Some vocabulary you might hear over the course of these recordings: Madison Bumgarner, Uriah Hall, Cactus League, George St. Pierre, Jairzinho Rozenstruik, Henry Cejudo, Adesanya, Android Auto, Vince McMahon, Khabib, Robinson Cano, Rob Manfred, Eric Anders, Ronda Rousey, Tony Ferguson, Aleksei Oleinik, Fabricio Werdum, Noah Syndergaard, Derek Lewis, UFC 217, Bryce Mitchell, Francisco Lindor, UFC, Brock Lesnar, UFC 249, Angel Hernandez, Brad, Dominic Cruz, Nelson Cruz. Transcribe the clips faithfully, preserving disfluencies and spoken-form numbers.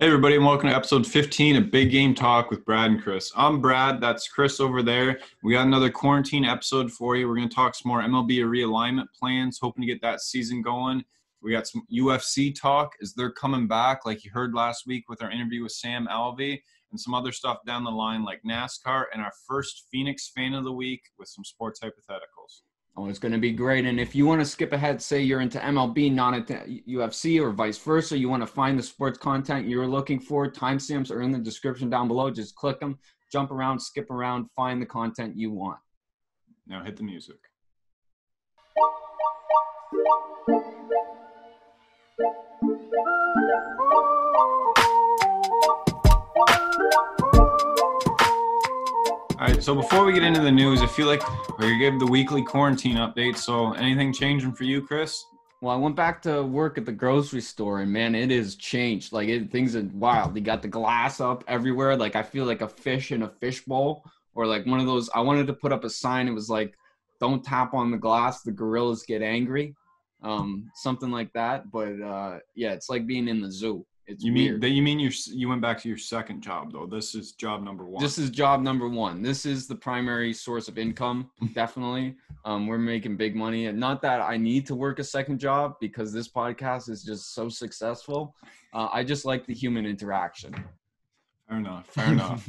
Hey everybody, and welcome to episode fifteen of Big Game Talk with Brad and Chris. I'm Brad, that's Chris over there. We got another quarantine episode for you. We're going to talk some more M L B realignment plans, hoping to get that season going. We got some U F C talk as they're coming back, like you heard last week with our interview with Sam Alvey, and some other stuff down the line like NASCAR, and our first Phoenix fan of the week with some sports hypotheticals. Oh, it's going to be great. And if you want to skip ahead, say you're into M L B, not into U F C, or vice versa, you want to find the sports content you're looking for, timestamps are in the description down below. Just click them, jump around, skip around, find the content you want. Now hit the music. All right, so before we get into the news, I feel like we gave the weekly quarantine update, so anything changing for you, Chris? Well, I went back to work at the grocery store, and, man, it has changed. Like, it, things are wild. You got the glass up everywhere. Like, I feel like a fish in a fishbowl, or like one of those. I wanted to put up a sign. It was like, don't tap on the glass, the gorillas get angry, um, something like that. But, uh, yeah, it's like being in the zoo. It's you mean that you mean you you went back to your second job though. This is job number one. This is job number one. This is the primary source of income. Definitely. Um, we're making big money, and not that I need to work a second job because this podcast is just so successful. Uh, I just like the human interaction. Fair enough. Fair enough.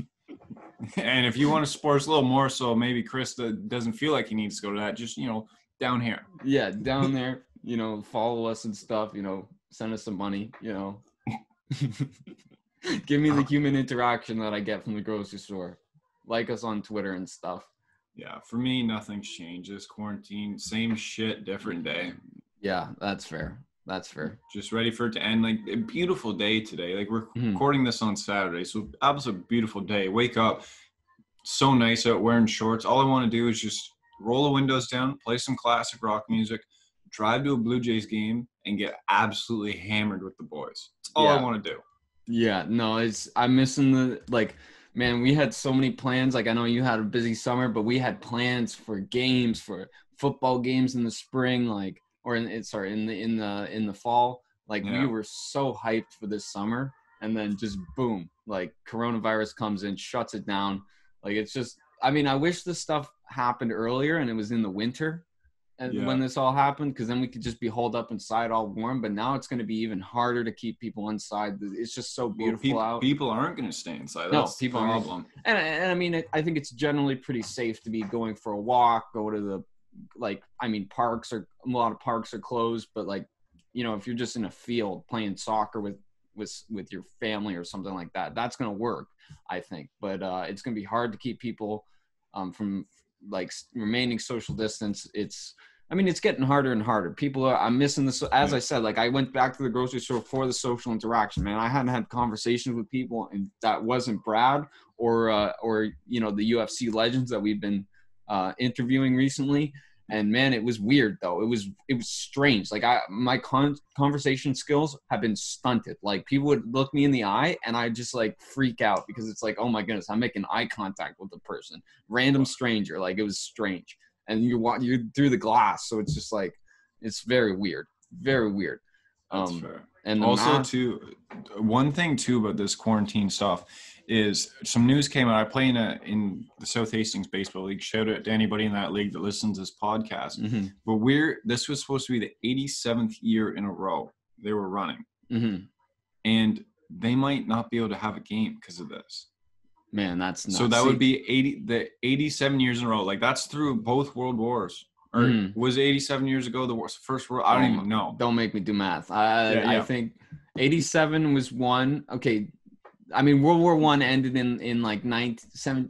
And if you want to sports a little more, so maybe Chris doesn't feel like he needs to go to that. Just, you know, down here. Yeah. Down there, you know, follow us and stuff, you know, send us some money, you know. Give me the human interaction that I get from the grocery store. Like us on Twitter and stuff. Yeah, for me, nothing's changed. This quarantine, same shit, different day. Yeah, that's fair. That's fair. Just ready for it to end. Like, a beautiful day today. Like, we're mm-hmm. recording this on Saturday, so absolute beautiful day. Wake up, so nice out, wearing shorts. All I want to do is just roll the windows down, play some classic rock music, drive to a Blue Jays game, and get absolutely hammered with the boys. That's all yeah. I want to do. Yeah, no, it's I'm missing the like, man. We had so many plans. Like, I know you had a busy summer, but we had plans for games, for football games in the spring, like, or in sorry, in the in the in the fall. Like, yeah. we were so hyped for this summer, and then just boom, like coronavirus comes in, shuts it down. Like, it's just, I mean, I wish this stuff happened earlier and it was in the winter. And yeah. when this all happened, because then we could just be holed up inside all warm. But now it's going to be even harder to keep people inside. It's just so beautiful well, people, out. People aren't going to stay inside. That's no, people aren't. And, and I mean, it, I think it's generally pretty safe to be going for a walk, go to the, like, I mean, parks are, a lot of parks are closed. But, like, you know, if you're just in a field playing soccer with, with, with your family or something like that, that's going to work, I think. But uh, it's going to be hard to keep people um, from, like, remaining social distance. It's, I mean, it's getting harder and harder. People are, I'm missing this. As I said, like, I went back to the grocery store for the social interaction, man. I hadn't had conversations with people, and that wasn't Brad or, uh, or, you know, the U F C legends that we've been uh, interviewing recently. And, man, it was weird though. It was, it was strange. Like, I, my con- conversation skills have been stunted. Like, people would look me in the eye and I just, like, freak out because it's like, oh my goodness, I'm making eye contact with the person, random stranger. Like, it was strange. And you're, you're through the glass. So it's just like, it's very weird, very weird. Um, That's fair. And also math- too, one thing too about this quarantine stuff is some news came out. I play in a, in the South Hastings Baseball League. Shout out to anybody in that league that listens to this podcast. Mm-hmm. But we're this was supposed to be the eighty-seventh year in a row they were running. Mm-hmm. And they might not be able to have a game because of this. Man, that's nuts. So that See, would be eighty the eighty-seven years in a row. Like, that's through both World Wars. Or mm-hmm. was eighty-seven years ago the first World? I don't, don't even know. Don't make me do math. I, yeah, yeah. I think eighty-seven was one. Okay. I mean, World War One ended in, in like nineteen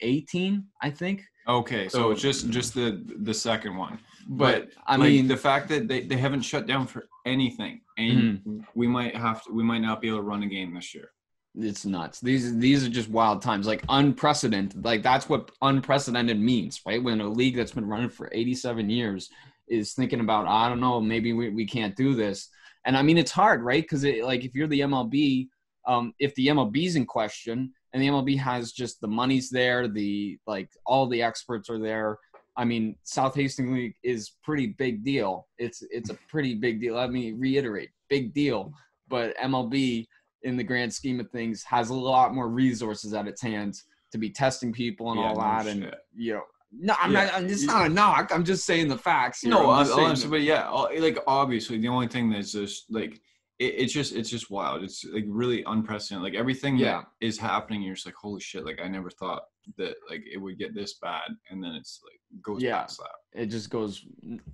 eighteen, I think. Okay, so, so it's just, just the, the second one. But, but I like, mean, the fact that they, they haven't shut down for anything, and mm-hmm. we might have to, we might not be able to run a game this year. It's nuts. These these are just wild times, like unprecedented. Like, that's what unprecedented means, right? When a league that's been running for eighty-seven years is thinking about, I don't know, maybe we, we can't do this. And I mean, it's hard, right? Because it, like, if you're the M L B. Um, if the M L B's in question, and the M L B has just the money's there, the like all the experts are there. I mean, South Hastings League is pretty big deal. It's it's a pretty big deal. Let me reiterate, big deal. but M L B in the grand scheme of things has a lot more resources at its hands to be testing people and yeah, all no that. Shit. And, you know, no, I'm yeah. not, it's not a knock. I'm just saying the facts. You no, know, I'm honestly, the- but yeah, like obviously the only thing that's just like, it, it's just, it's just wild. It's like really unprecedented. Like everything yeah. that is happening, you're just like, holy shit. Like I never thought that like it would get this bad. And then it's like, goes yeah. past that. It just goes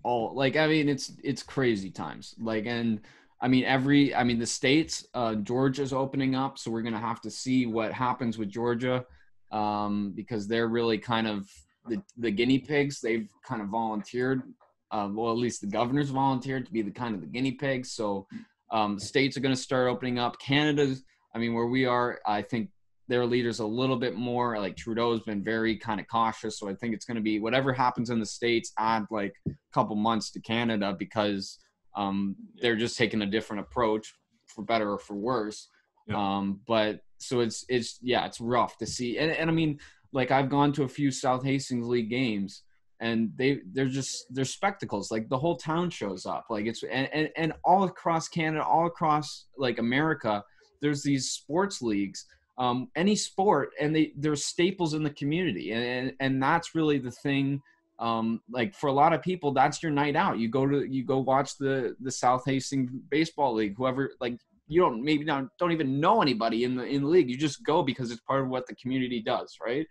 all like, I mean, it's, it's crazy times. Like, and I mean, every, I mean, the states, uh, Georgia's opening up. So we're going to have to see what happens with Georgia. Um, because they're really kind of the, the guinea pigs. They've kind of volunteered, uh, well, at least the governor's volunteered to be the kind of the guinea pigs. So um, states are going to start opening up. Canada's, I mean, where we are, I think their leaders a little bit more, like Trudeau's been very kind of cautious. So I think it's going to be whatever happens in the states, add like a couple months to Canada because um, they're just taking a different approach for better or for worse. Yeah. Um, but so it's, it's, yeah, it's rough to see. And, and I mean, like I've gone to a few South Hastings League games and they, they're just, they're spectacles. Like the whole town shows up. Like it's, and, and, and all across Canada, all across like America, there's these sports leagues, um, any sport, and they, there's staples in the community. And, and, and that's really the thing. Um, like for a lot of people, that's your night out. You go to, you go watch the, the South Hastings Baseball League, whoever, like, you don't maybe not don't even know anybody in the in the league. You just go because it's part of what the community does, right?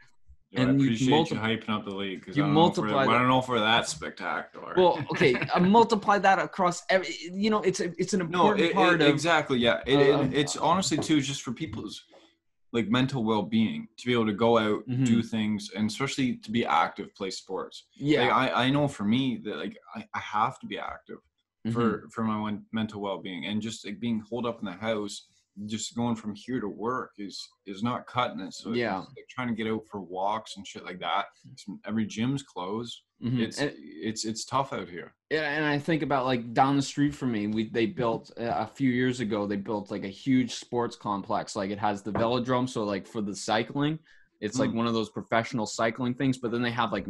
Yo, and I appreciate you, multi- you hyping up the league because I, I don't know if we're that spectacular. Well, okay, I multiply that across every. You know, it's a, it's an important no, it, part it, of exactly. Yeah, it, uh, it, it's honestly too just for people's like mental well-being to be able to go out, mm-hmm. do things, and especially to be active, play sports. Yeah, like, I I know for me that like I, I have to be active. For for my own mental well-being and just like being holed up in the house, just going from here to work is is not cutting it. So yeah, it's like trying to get out for walks and shit like that. It's, every gym's closed. Mm-hmm. It's and, it's it's tough out here. Yeah, and I think about like down the street from me, we they built a few years ago. They built like a huge sports complex. Like it has the velodrome, so like for the cycling, it's mm-hmm. like one of those professional cycling things. But then they have like.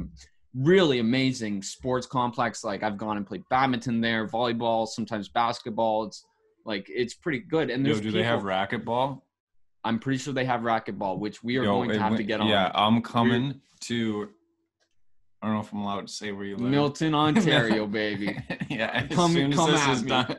Really amazing sports complex. Like I've gone and played badminton there, volleyball, sometimes basketball. It's like it's pretty good. And there's Yo, do people, they have racquetball? I'm pretty sure they have racquetball, which we are Yo, going to have went, to get on. Yeah, I'm coming We're, to. I don't know if I'm allowed to say where you live. Milton, Ontario, baby. Yeah, as come, soon as come this is me. done,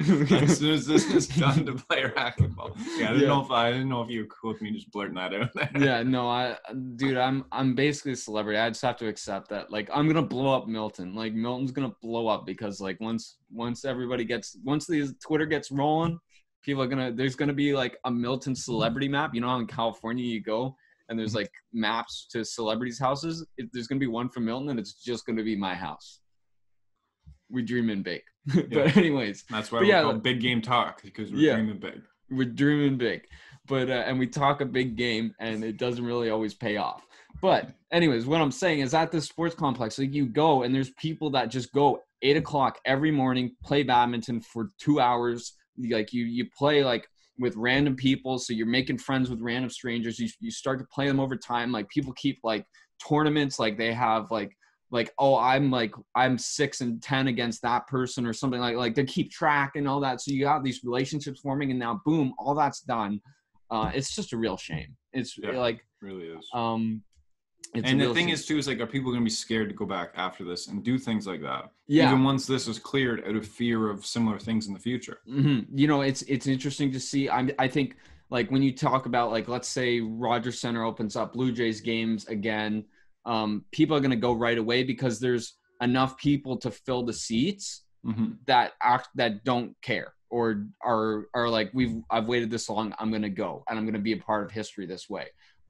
as soon as this is done to play racquetball. Yeah, I didn't yeah. know if I, I didn't know if you were cool with me just blurting that out there. Yeah, no, I, dude, I'm I'm basically a celebrity. I just have to accept that. Like, I'm gonna blow up Milton. Like, Milton's gonna blow up because like once once everybody gets once these Twitter gets rolling, people are gonna there's gonna be like a Milton celebrity map. You know how in California you go. And there's like maps to celebrities' houses. If there's gonna be one from Milton, and it's just gonna be my house. We dream and bake. but yeah. anyways, that's why we yeah, call like, big game talk because we're yeah, dreaming big. We're dreaming big, but uh, and we talk a big game, and it doesn't really always pay off. But anyways, what I'm saying is at this sports complex, like you go and there's people that just go eight o'clock every morning, play badminton for two hours. Like you, you play like. With random people, so you're making friends with random strangers. You you start to play them over time. Like people keep like tournaments, like they have like like oh I'm like I'm six and ten against that person or something like like they keep track and all that. So you got these relationships forming, and now boom, all that's done. Uh, it's just a real shame. It's yeah, like really is. Um, it's and the thing shame. is too is like are people gonna be scared to go back after this and do things like that? Yeah. Even once this is cleared, out of fear of similar things in the future. Mm-hmm. You know, it's it's interesting to see. I I think like when you talk about like let's say Rogers Centre opens up, Blue Jays games again, um, people are gonna go right away because there's enough people to fill the seats mm-hmm. that act that don't care or are are like we've I've waited this long, I'm gonna go and I'm gonna be a part of history this way,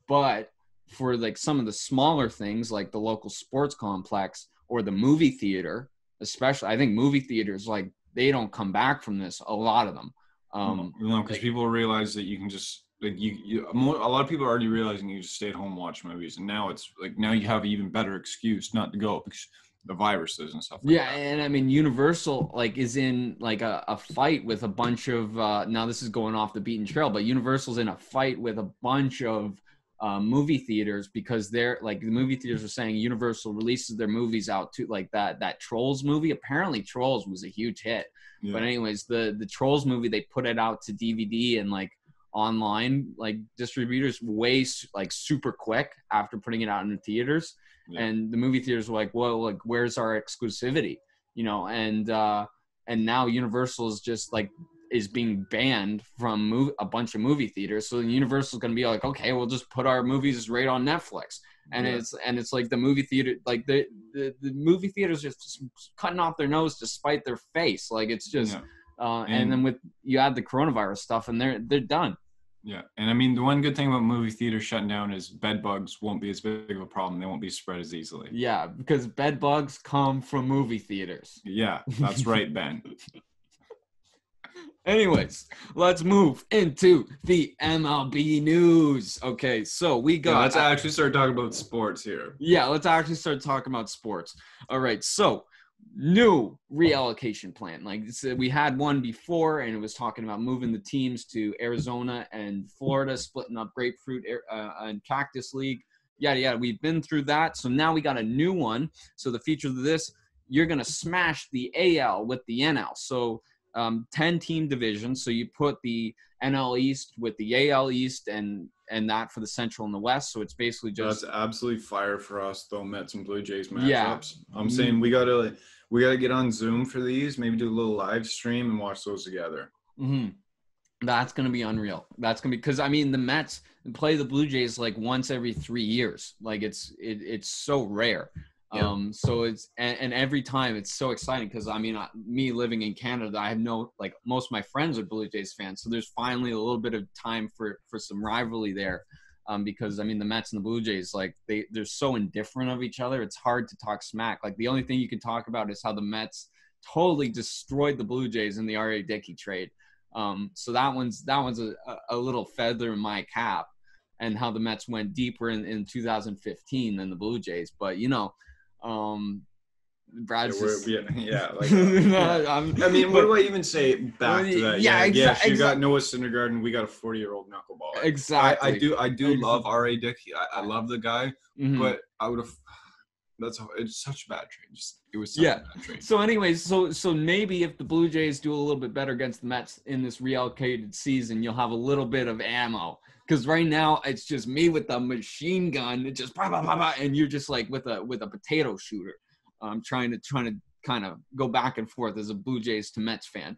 but. For like some of the smaller things like the local sports complex or the movie theater, especially, I think movie theaters, like they don't come back from this. A lot of them. Um, no, because people realize that you can just like you, you, a lot of people are already realizing you just stay at home, watch movies. And now it's like, now you have an even better excuse not to go because the viruses and stuff. Like yeah. That. And I mean, Universal like is in like a, a fight with a bunch of, uh, now this is going off the beaten trail, but Universal's in a fight with a bunch of, um, movie theaters, because they're like, the movie theaters were saying Universal releases their movies out too, like that that Trolls movie. Apparently Trolls was a huge hit. Yeah. But anyways, the the Trolls movie, they put it out to D V D and like online like distributors way like super quick after putting it out in the theaters. Yeah. And the movie theaters were like, well, like, where's our exclusivity, you know? And uh and now Universal is just like is being banned from move, a bunch of movie theaters. So Universal's going to be like, okay, we'll just put our movies right on Netflix. And yeah. it's, and it's like the movie theater, like the, the, the movie theaters are just cutting off their nose to spite their face. Like it's just, yeah. uh, and, and then with, you add the coronavirus stuff and they're, they're done. Yeah. And I mean, the one good thing about movie theater shutting down is bed bugs won't be as big of a problem. They won't be spread as easily. Yeah. Because bed bugs come from movie theaters. Yeah. That's right, Ben. Anyways, let's move into the M L B news. Okay, so we got... Yeah, let's actually start talking about sports here. Yeah, let's actually start talking about sports. All right, so new reallocation plan. Like we had one before, and it was talking about moving the teams to Arizona and Florida, splitting up Grapefruit uh, and Cactus League. Yada, yada. We've been through that. So now we got a new one. So the feature of this, you're going to smash the A L with the N L. So... Um, ten-team division, so you put the N L East with the A L East and and that for the Central and the West, so it's basically just... That's absolutely fire for us, though, Mets and Blue Jays matchups. Yeah. I'm saying we got to we gotta get on Zoom for these, maybe do a little live stream and watch those together. Mm-hmm. That's going to be unreal. That's going to be... Because, I mean, the Mets play the Blue Jays, like, once every three years. Like, it's it, it's so rare. Yeah. Um, so it's, and, and every time it's so exciting. Cause I mean, I, me living in Canada, I have no, like most of my friends are Blue Jays fans. So there's finally a little bit of time for, for some rivalry there. Um, because I mean, the Mets and the Blue Jays, like they, they're so indifferent of each other. It's hard to talk smack. Like the only thing you can talk about is how the Mets totally destroyed the Blue Jays in the R A Dickey trade. Um, so that one's, that one's a, a little feather in my cap, and how the Mets went deeper in, in two thousand fifteen than the Blue Jays. But you know, Um, Brad's yeah, just... yeah, yeah, like, no, I mean, what do I even say back to that? Yeah, yeah, exa- yes, you exa- got Noah Syndergaard, we got a forty-year-old knuckleballer. Exactly. I, I do, I do exactly. love R A Dickey. I, I love the guy, mm-hmm. but I would have. That's it's such a bad trade. Just, it was such yeah. a bad trade. So, anyways, so so maybe if the Blue Jays do a little bit better against the Mets in this reallocated season, you'll have a little bit of ammo. Because right now it's just me with a machine gun, it just blah, blah, blah, blah, and you're just like with a with a potato shooter. I'm um, trying to trying to kind of go back and forth as a Blue Jays to Mets fan.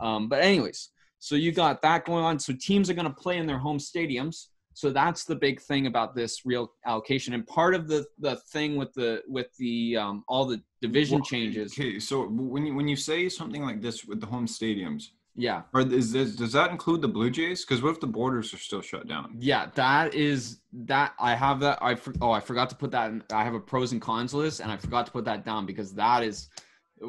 Um, but anyways, so you got that going on. So teams are going to play in their home stadiums. So that's the big thing about this real allocation, and part of the, the thing with the with the um, all the division well, changes. Okay, so when you, when you say something like this with the home stadiums. Yeah. Or is this, does that include the Blue Jays? Because what if the borders are still shut down? Yeah, that is that I have that. I for, oh, I forgot to put that in. I have a pros and cons list, and I forgot to put that down because that is,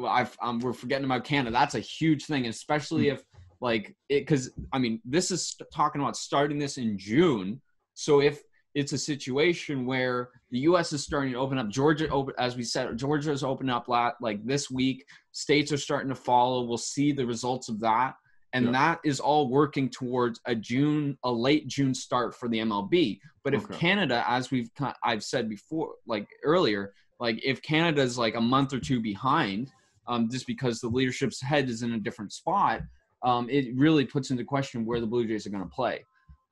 I've, um, we're forgetting about Canada. That's a huge thing, especially if like it, because I mean, this is st- talking about starting this in June. So if it's a situation where the U S is starting to open up. Georgia, open, as we said, Georgia has opened up lot, like this week. States are starting to follow. We'll see the results of that. And yeah. that is all working towards a June, a late June start for the M L B. But if okay. Canada, as we've I've said before, like earlier, like if Canada's like a month or two behind, um, just because the leadership's head is in a different spot, um, it really puts into question where the Blue Jays are going to play.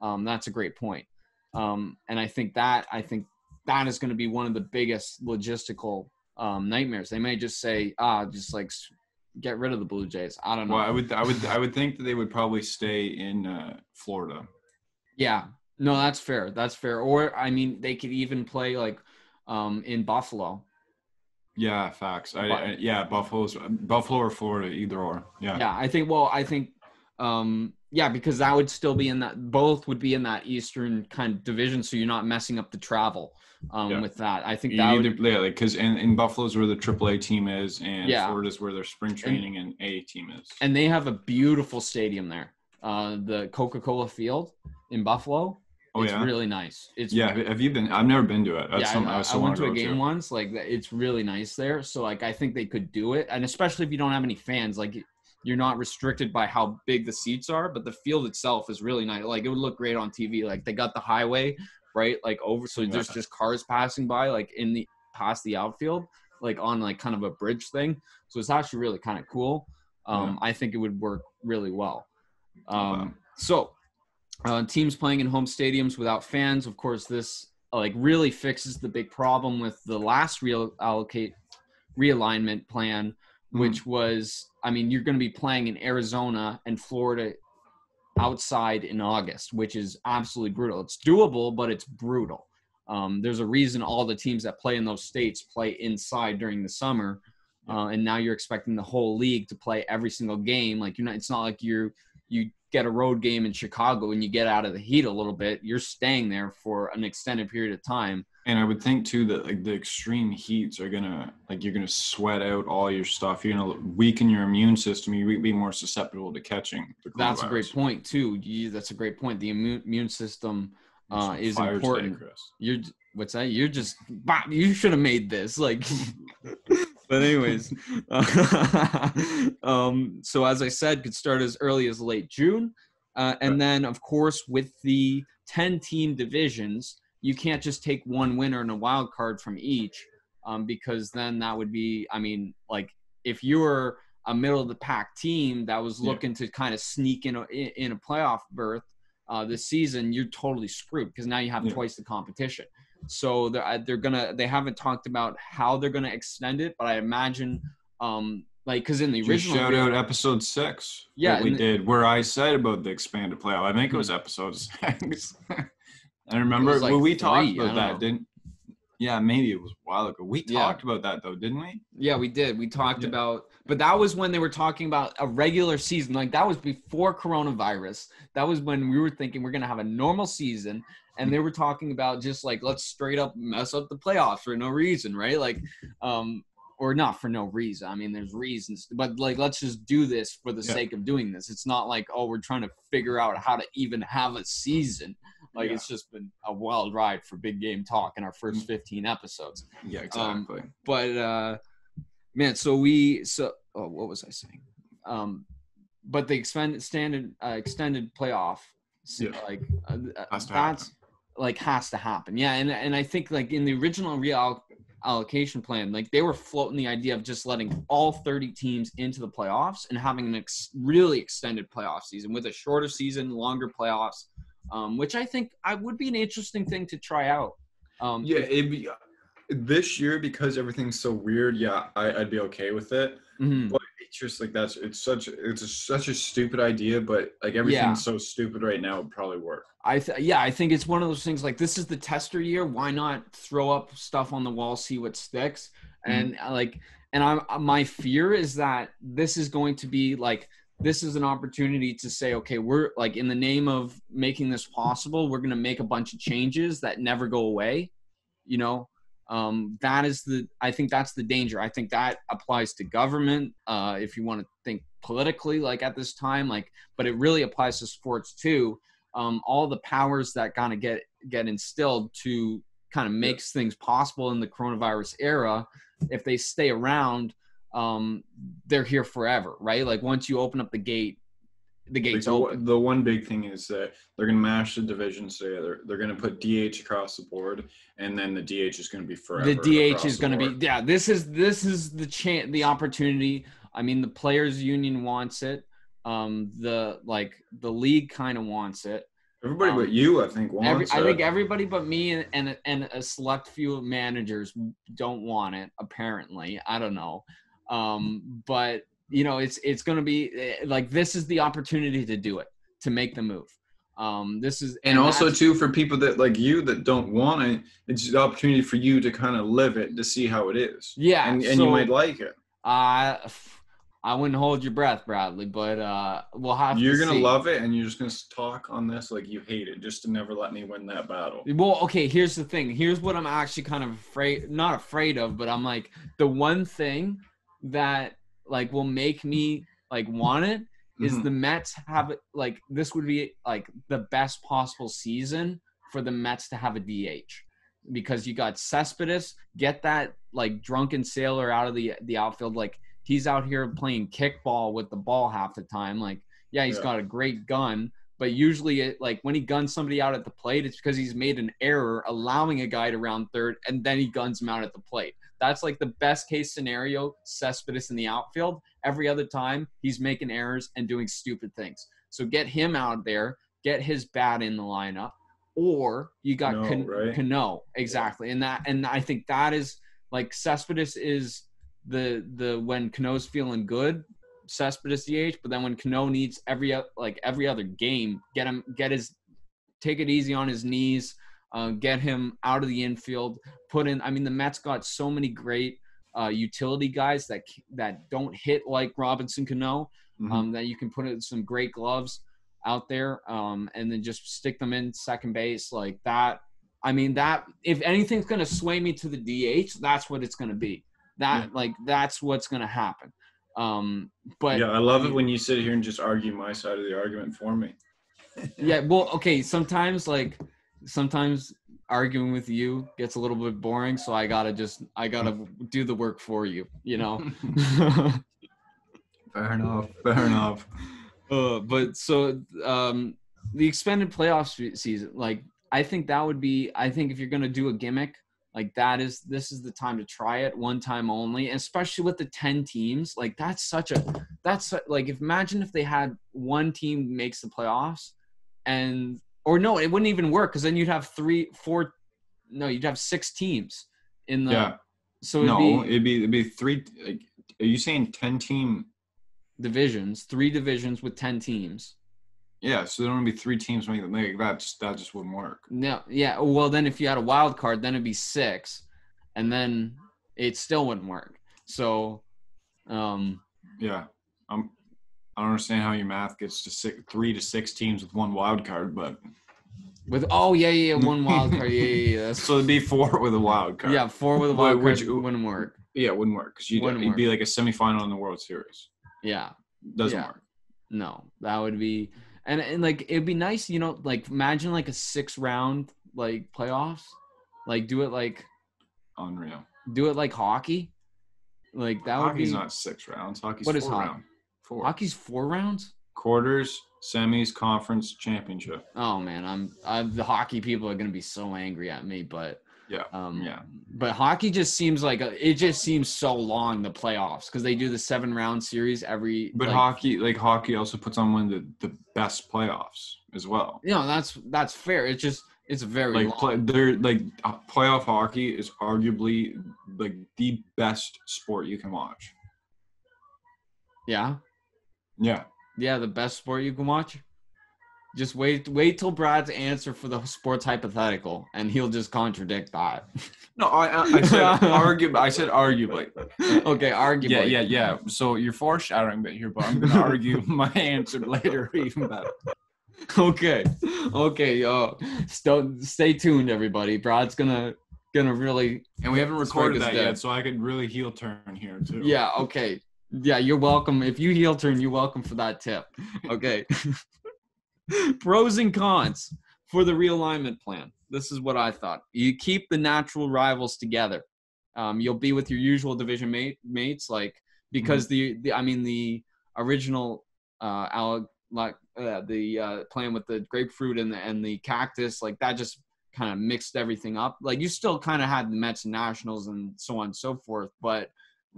Um, that's a great point. Um, and I think that I think that is going to be one of the biggest logistical um, nightmares. They may just say, ah, just like get rid of the Blue Jays. I don't know. Well, I would, I would, I would think that they would probably stay in uh, Florida. Yeah, no, that's fair. That's fair. Or I mean, they could even play like um, in Buffalo. Yeah, facts. I, I, yeah, Buffalo's Buffalo or Florida, either or. Yeah. Yeah, I think. Well, I think. Um, Yeah, because that would still be in that – both would be in that Eastern kind of division, so you're not messing up the travel um, yeah. with that. I think you that would – Yeah, because like, in, in Buffalo's where the triple A team is, and yeah. Florida's where their spring training and, and A team is. And they have a beautiful stadium there, uh, the Coca-Cola Field in Buffalo. Oh, it's yeah? really nice. It's yeah, really, have you been – I've never been to it. That's yeah, some, I, I, I went to a game to. once. Like, it's really nice there. So, like, I think they could do it, and especially if you don't have any fans, like – you're not restricted by how big the seats are, but the field itself is really nice. Like it would look great on T V. Like they got the highway right? Like over, so there's just cars passing by, like in the past the outfield, like on like kind of a bridge thing. So it's actually really kind of cool. Um, yeah. I think it would work really well. Um, wow. So uh, teams playing in home stadiums without fans, of course, this like really fixes the big problem with the last real allocate realignment plan, which mm-hmm. was, I mean, you're going to be playing in Arizona and Florida outside in August, which is absolutely brutal. It's doable, but it's brutal. Um, there's a reason all the teams that play in those states play inside during the summer. Uh, and now you're expecting the whole league to play every single game. Like you're not, it's not like you you get a road game in Chicago and you get out of the heat a little bit. You're staying there for an extended period of time. And I would think too that like the extreme heats are gonna like you're gonna sweat out all your stuff. You're gonna weaken your immune system. You'd be more susceptible to catching the coronavirus. That's a great point too. You, that's a great point. The immune immune system uh, is important. Today, Chris. You're what's that? You're just you should have made this like. But anyways, uh, um, so as I said, could start as early as late June. Uh, and then, of course, with the ten-team divisions, you can't just take one winner and a wild card from each um, because then that would be, I mean, like if you were a middle-of-the-pack team that was looking yeah. to kind of sneak in a, in a playoff berth uh, this season, you're totally screwed because now you have yeah. twice the competition. So they're, they're going to – they haven't talked about how they're going to extend it, but I imagine um, like because in the Just original – shout out episode six yeah, that we the, did where I said about the expanded playoff. I think it was episode six. I remember like well, we three, talked about that, know. didn't – yeah, maybe it was a while ago. We talked yeah. about that though, didn't we? Yeah, we did. We talked yeah. about – but that was when they were talking about a regular season. Like that was before coronavirus. That was when we were thinking we're going to have a normal season – and they were talking about just like, let's straight up mess up the playoffs for no reason, right? Like, um, or not for no reason. I mean, there's reasons, but like, let's just do this for the yeah. sake of doing this. It's not like, oh, we're trying to figure out how to even have a season. Like, yeah. it's just been a wild ride for big game talk in our first fifteen episodes. Yeah, exactly. Um, but, uh, man, so we, so, oh, what was I saying? Um, but the extended, standard, uh, extended playoff, so, yeah. like, uh, that's, that's like has to happen. Yeah. And, and I think like in the original real allocation plan, like they were floating the idea of just letting all thirty teams into the playoffs and having an ex- really extended playoff season with a shorter season, longer playoffs, um, which I think I would be an interesting thing to try out. Um, yeah. It'd be, uh, this year, because everything's so weird. Yeah. I, I'd be okay with it. Mm-hmm. But it's just like, that's, it's such, it's a, such a stupid idea, but like everything's yeah. so stupid right now, it'd probably work. I th- yeah, I think it's one of those things like this is the tester year. Why not throw up stuff on the wall, see what sticks? And mm-hmm. like, and I'm, my fear is that this is going to be like, this is an opportunity to say, okay, we're like in the name of making this possible, we're going to make a bunch of changes that never go away. You know, um, that is the, I think that's the danger. I think that applies to government. Uh, if you want to think politically, like at this time, like, but it really applies to sports too. Um, all the powers that kind of get get instilled to kind of makes things possible in the coronavirus era, if they stay around, um, they're here forever, right? Like once you open up the gate, the gate's like the, open. The one big thing is that they're going to mash the divisions together. They're going to put D H across the board, and then the D H is going to be forever. The D H is going to be yeah. This is this is the chance, the opportunity. I mean, the players' union wants it. Um, the like the league kind of wants it. Everybody um, but you, I think, wants every, it. I think everybody but me and, and and a select few managers don't want it. Apparently, I don't know. Um, but you know, it's it's going to be like this is the opportunity to do it, to make the move. Um, this is and, and also too for people that like you that don't want it, it's the opportunity for you to kind of live it to see how it is. Yeah, and, and so, you might like it. Uh I wouldn't hold your breath, Bradley, but uh, we'll have you're to You're going to love it, and you're just going to talk on this like you hate it, just to never let me win that battle. Well, okay, here's the thing. Here's what I'm actually kind of afraid – not afraid of, but I'm like the one thing that like will make me like want it is mm-hmm. the Mets have – like this would be like the best possible season for the Mets to have a D H because you got Cespedes, get that like drunken sailor out of the the outfield like – he's out here playing kickball with the ball half the time. Like, yeah, he's yeah. got a great gun, But usually, it, like, when he guns somebody out at the plate, it's because he's made an error allowing a guy to round third, and then he guns him out at the plate. That's, like, the best-case scenario, Cespedes in the outfield. Every other time, he's making errors and doing stupid things. So get him out of there. Get his bat in the lineup. Or you got Cano. Can- right? Cano. Exactly. Yeah. And that, and I think that is, like, Cespedes is the the when Cano's feeling good, Cespedes D H, but then when Cano needs every like every other game, get him, get his, take it easy on his knees, uh, get him out of the infield, put in. I mean, the Mets got so many great uh, utility guys that that don't hit like Robinson Cano, mm-hmm. um, that you can put in some great gloves out there, um, and then just stick them in second base like that. I mean, that if anything's gonna sway me to the D H, that's what it's gonna be. That yeah. like that's what's gonna happen. Um, but yeah, I love I mean, it when you sit here and just argue my side of the argument for me. yeah. Well, okay. Sometimes like, sometimes arguing with you gets a little bit boring. So I gotta just, I gotta do the work for you, you know? Fair enough. Fair enough. Uh, but so, um, the expanded playoff season, like, I think that would be, I think if you're going to do a gimmick, like that is, this is the time to try it, one time only, especially with the ten teams. Like that's such a, that's like, if imagine if they had one team makes the playoffs and, or no, it wouldn't even work. Cause then you'd have three, four, no, you'd have six teams in the, yeah. so it'd, no, be, it'd be, it'd be three. Like, are you saying ten team divisions, three divisions with ten teams? Yeah, so there would be three teams making like that. Just, that just wouldn't work. No, yeah. Well, then if you had a wild card, then it'd be six, and then it still wouldn't work. So, um, yeah, I'm, I don't understand how your math gets to six, three to six teams with one wild card, but with oh yeah yeah, yeah one wild card yeah yeah, yeah. So it'd be four with a wild card. Yeah, four with a wild card wouldn't work. Yeah, it wouldn't work because you'd it'd be like a semifinal in the World Series. Yeah, doesn't yeah. work. No, that would be. And, and like, it'd be nice, you know, like, imagine, like, a six-round, like, playoffs. Like, do it, like – Unreal. Do it, like, hockey. Like, that Hockey's would be – Hockey's not six rounds. Hockey's what four is hockey? round. Four. Hockey's four rounds? Quarters, semis, conference, championship. Oh, man. I'm, I'm – the hockey people are going to be so angry at me, but – Yeah, um, yeah. But hockey just seems like a, it just seems so long, the playoffs, because they do the seven round series every. But like, hockey, like hockey, also puts on one of the, the best playoffs as well. You know, that's that's fair. It's just it's very like long. Play, they're like playoff hockey is arguably like the best sport you can watch. Yeah. Yeah. Yeah, the best sport you can watch. Just wait wait till Brad's answer for the sports hypothetical, and he'll just contradict that. No, I, I, I said arguably. I said arguably. Okay, arguably. Yeah, yeah, yeah. So you're foreshadowing bit here, but I'm going to argue my answer later even better. Okay, okay. Uh, st- stay tuned, everybody. Brad's going to gonna really – And we haven't recorded that yet, so I could really heel turn here too. Yeah, okay. Yeah, you're welcome. If you heel turn, you're welcome for that tip. Okay. Pros and cons for the realignment plan. This is what I thought. You keep the natural rivals together. Um, you'll be with your usual division mate, mates, like because mm-hmm. the, the I mean the original uh, Alec, like uh, the uh, plan with the grapefruit and the and the cactus, like that just kind of mixed everything up. Like you still kind of had the Mets and Nationals and so on and so forth, but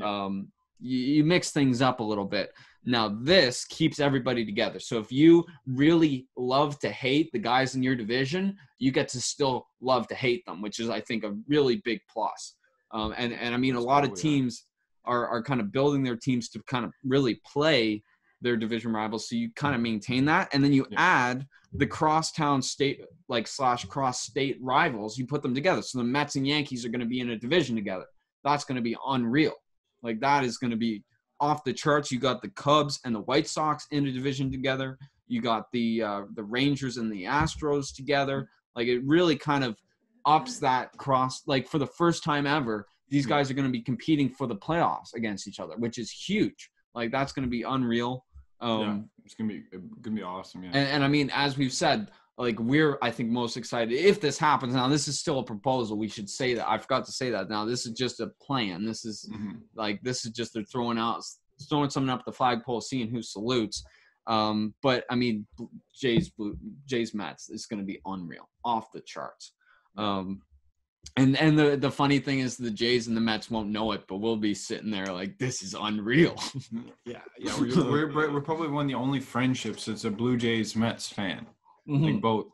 um, you, you mix things up a little bit. Now, this keeps everybody together. So if you really love to hate the guys in your division, you get to still love to hate them, which is, I think, a really big plus. Um, and, and, I mean, a lot of teams are, are kind of building their teams to kind of really play their division rivals. So you kind of maintain that. And then you yeah. add the crosstown state, like, slash cross-state rivals. You put them together. So the Mets and Yankees are going to be in a division together. That's going to be unreal. Like, that is going to be – off the charts. You got the Cubs and the White Sox in a division together. You got the uh, the Rangers and the Astros together. Like it really kind of ups that cross. Like for the first time ever, these guys are going to be competing for the playoffs against each other, which is huge. Like that's going to be unreal. Um, yeah, it's going to be going to be awesome. Yeah. And, and I mean, as we've said, like we're I think most excited if this happens. Now this is still a proposal. We should say that. I forgot to say that. Now this is just a plan. This is mm-hmm. like this is just they're throwing out throwing something up the flagpole, seeing who salutes. Um, but I mean, Jay's blue, Jay's mats is going to be unreal, off the charts. Um, and and the the funny thing is, the Jays and the Mets won't know it, but we'll be sitting there like, this is unreal. yeah, yeah, we're, we're we're probably one of the only friendships that's a Blue Jays Mets fan. Mm-hmm. Like both,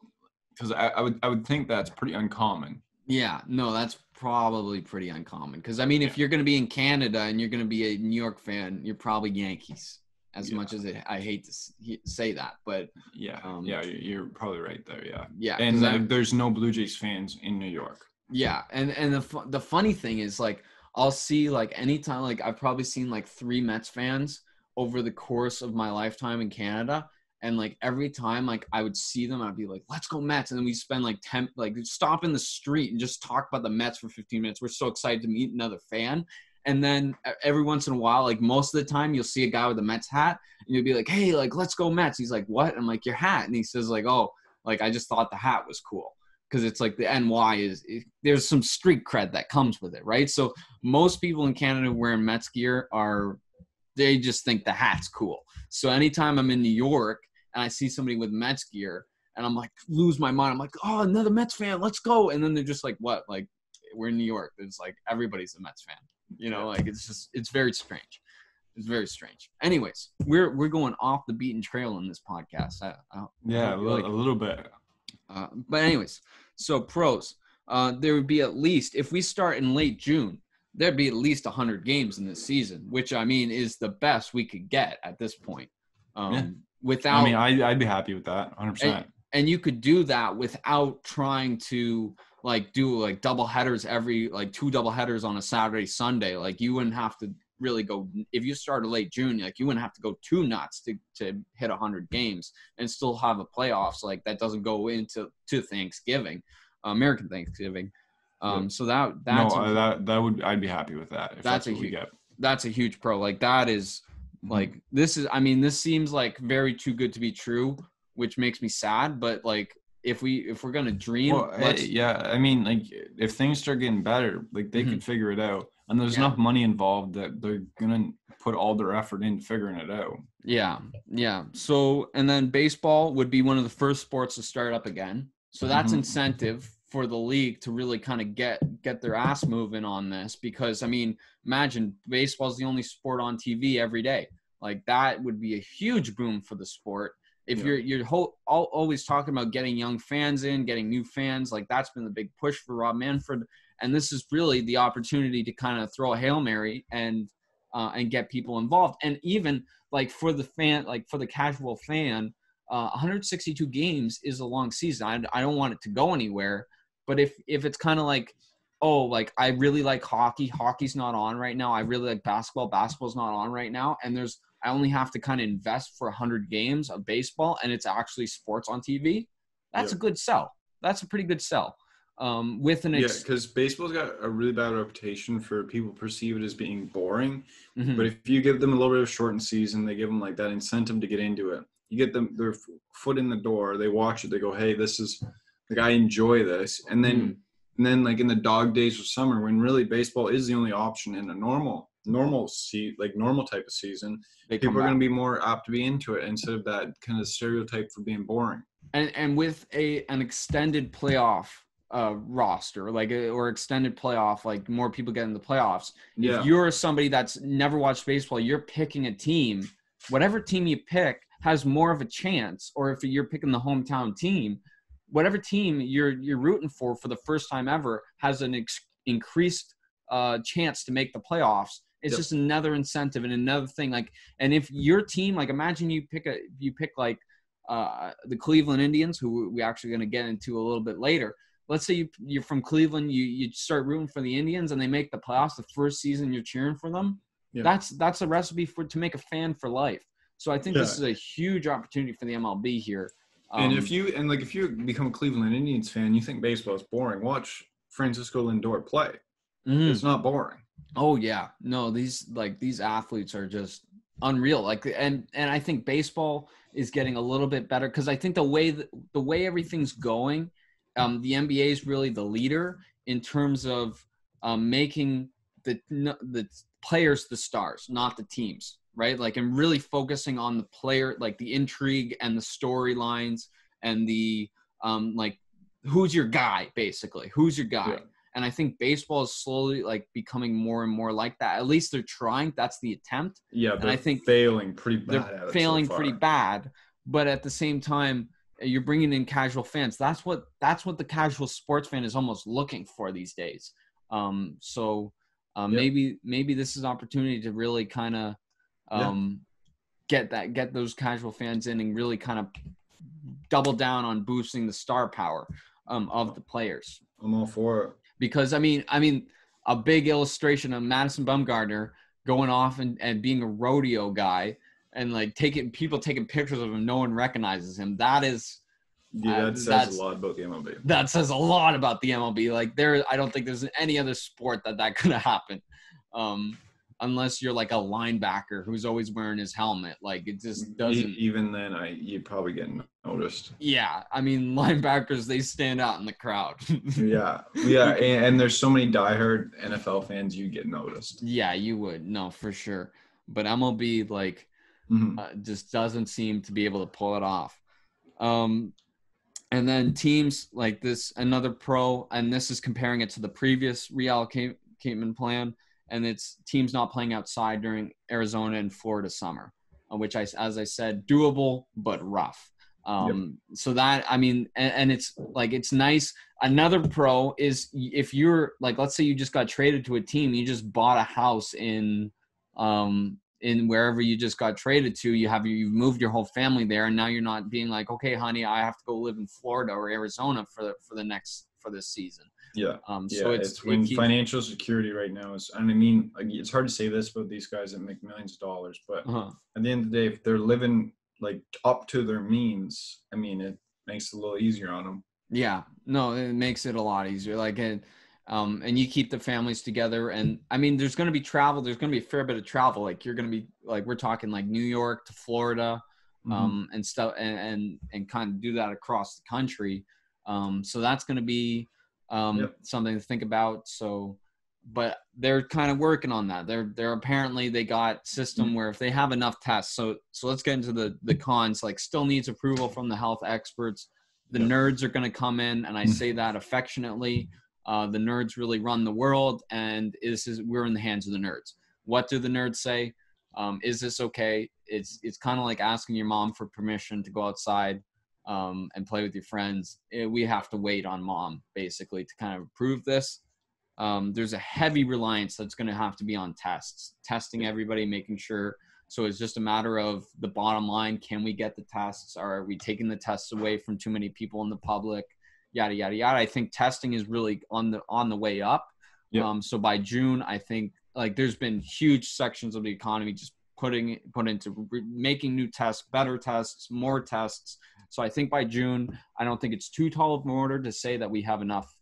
because I, I would I would think that's pretty uncommon. Yeah, no, that's probably pretty uncommon. Because I mean, yeah. if you're going to be in Canada and you're going to be a New York fan, you're probably Yankees. As yeah. much as it, I hate to say that, but yeah, um, yeah, you're probably right there. Yeah, yeah, and uh, there's no Blue Jays fans in New York. Yeah, and and the fu- the funny thing is, like, I'll see, like, anytime, like, I've probably seen like three Mets fans over the course of my lifetime in Canada, and like every time, like, I would see them, I'd be like, "Let's go Mets!" And then we spend like ten, like, stop in the street and just talk about the Mets for fifteen minutes. We're so excited to meet another fan. And then every once in a while, like most of the time, you'll see a guy with a Mets hat and you'll be like, hey, like, let's go Mets. He's like, what? I'm like, your hat. And he says like, oh, like, I just thought the hat was cool. Cause it's like the N Y is, it, there's some street cred that comes with it. Right. So most people in Canada wearing Mets gear are, they just think the hat's cool. So anytime I'm in New York and I see somebody with Mets gear and I'm like, lose my mind. I'm like, oh, another Mets fan, let's go. And then they're just like, what? Like, we're in New York. It's like, everybody's a Mets fan. You know, like, it's just, it's very strange. It's very strange. Anyways, we're we're going off the beaten trail in this podcast. I, I, yeah, I a, little, like a little bit. Uh, but anyways, so pros, uh, there would be at least, if we start in late June, there'd be at least one hundred games in this season, which, I mean, is the best we could get at this point. Um, yeah. Without, I mean, I, I'd be happy with that, one hundred percent. And, and you could do that without trying to – like do like double headers every like two double headers on a Saturday, Sunday. Like, you wouldn't have to really go, if you started late June, like, you wouldn't have to go two nuts to, to hit a hundred games and still have a playoffs. Like, that doesn't go into to Thanksgiving, uh, American Thanksgiving. Um, yeah. So that, that's, no, a, that, that would, I'd be happy with that. If that's, that's a huge, that's a huge pro. Like, that is mm-hmm. like, this is, I mean, this seems like very too good to be true, which makes me sad, but like, If we if we're gonna dream, well, let's... yeah. I mean, like, if things start getting better, like, they mm-hmm. can figure it out, and there's yeah. enough money involved that they're gonna put all their effort into figuring it out. Yeah, yeah. So, and then baseball would be one of the first sports to start up again. So that's mm-hmm. incentive for the league to really kind of get get their ass moving on this, because I mean, imagine baseball's the only sport on T V every day. Like, that would be a huge boom for the sport. If you're you're ho- always talking about getting young fans in, getting new fans, like, that's been the big push for Rob Manfred, and this is really the opportunity to kind of throw a Hail Mary and uh, and get people involved. And even like for the fan, like for the casual fan, uh, one hundred sixty-two games is a long season. I, I don't want it to go anywhere, but if if it's kind of like, oh, like, I really like hockey, hockey's not on right now. I really like basketball, basketball's not on right now, and there's I only have to kind of invest for one hundred games of baseball, and it's actually sports on T V. That's yeah. a good sell. That's a pretty good sell. Um, with an ex- yeah, because baseball's got a really bad reputation for people perceive it as being boring. Mm-hmm. But if you give them a little bit of shortened season, they give them like that incentive to get into it. You get them their foot in the door. They watch it. They go, "Hey, this is like I enjoy this." And then, mm-hmm. and then like in the dog days of summer, when really baseball is the only option in a normal. normal see like normal type of season, they people are going to be more apt to be into it instead of that kind of stereotype for being boring. And and with a an extended playoff uh roster, like a, or extended playoff, like more people get in the playoffs. Yeah. If you're somebody that's never watched baseball, you're picking a team. Whatever team you pick has more of a chance, or if you're picking the hometown team, whatever team you're you're rooting for for the first time ever has an ex- increased uh chance to make the playoffs. It's yep. just another incentive and another thing. Like, and if your team, like, imagine you pick a, you pick like uh, the Cleveland Indians, who we're actually going to get into a little bit later. Let's say you, you're from Cleveland, you you start rooting for the Indians, and they make the playoffs the first season you're cheering for them. Yeah. That's that's a recipe for to make a fan for life. So I think yeah. this is a huge opportunity for the M L B here. Um, and if you and like if you become a Cleveland Indians fan, you think baseball is boring. Watch Francisco Lindor play. Mm. It's not boring. Oh yeah, no, these like these athletes are just unreal. Like, and and I think baseball is getting a little bit better, because I think the way the, the way everything's going, um, the N B A is really the leader in terms of um, making the the players the stars, not the teams. right? Like, I'm really focusing on the player, like the intrigue and the storylines and the, um, like, who's your guy, basically? Who's your guy? Yeah. And I think baseball is slowly, like, becoming more and more like that. At least they're trying. That's the attempt. Yeah, but and I think failing pretty bad. They're at it failing so far. pretty bad. But at the same time, you're bringing in casual fans. That's what that's what the casual sports fan is almost looking for these days. Um, so uh, yep. maybe maybe this is an opportunity to really kind of um, yeah. get that get those casual fans in and really kind of double down on boosting the star power um, of the players. I'm all for it. Because, I mean, I mean, a big illustration of Madison Bumgarner going off and, and being a rodeo guy and, like, taking people taking pictures of him, no one recognizes him. That is – Yeah, that uh, says a lot about the M L B. That says a lot about the M L B. Like, there – I don't think there's any other sport that that could happen um, unless you're, like, a linebacker who's always wearing his helmet. Like, it just doesn't – Even then, I you probably get noticed. Yeah. I mean, linebackers, they stand out in the crowd. yeah. Yeah. And, and there's so many diehard N F L fans, you get noticed. Yeah, you would. No, for sure. But M L B, like – Mm-hmm. Uh, just doesn't seem to be able to pull it off. Um, and then teams like this, another pro, and this is comparing it to the previous reallocation plan, and it's teams not playing outside during Arizona and Florida summer, which, I, as I said, doable but rough. Um, yep. So that, I mean, and, and it's like, it's nice. Another pro is if you're like, let's say you just got traded to a team, you just bought a house in um, – in wherever you just got traded to, you have, you've moved your whole family there. And now you're not being like, okay, honey, I have to go live in Florida or Arizona for the, for the next, for this season. Yeah. Um, so yeah, it's, it's when it keeps... financial security right now is, and I mean, it's hard to say this about these guys that make millions of dollars, but uh-huh. at the end of the day, if they're living like up to their means, I mean, it makes it a little easier on them. Yeah, no, it makes it a lot easier. Like it, Um, and you keep the families together. And I mean, there's going to be travel. There's going to be a fair bit of travel. Like you're going to be like, we're talking like New York to Florida um, mm-hmm. and stuff and, and, and kind of do that across the country. Um, so that's going to be um, yep. something to think about. So, but they're kind of working on that. They're, they're apparently they got system mm-hmm. where if they have enough tests. So, so let's get into the, the cons, like still needs approval from the health experts. The yep. nerds are going to come in. And I mm-hmm. say that affectionately. Uh, the nerds really run the world, and this is we're in the hands of the nerds. What do the nerds say? Um, is this okay? It's it's kind of like asking your mom for permission to go outside um, and play with your friends. It, we have to wait on mom, basically, to kind of approve this. Um, there's a heavy reliance that's going to have to be on tests, testing everybody, making sure. So it's just a matter of the bottom line. Can we get the tests? Are we taking the tests away from too many people in the public? Yada, yada, yada. I think testing is really on the on the way up. Yep. Um, so by June, I think like there's been huge sections of the economy just putting put into re- making new tests, better tests, more tests. So I think by June, I don't think it's too tall of an order to say that we have enough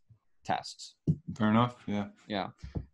tests. Fair enough. Yeah. Yeah.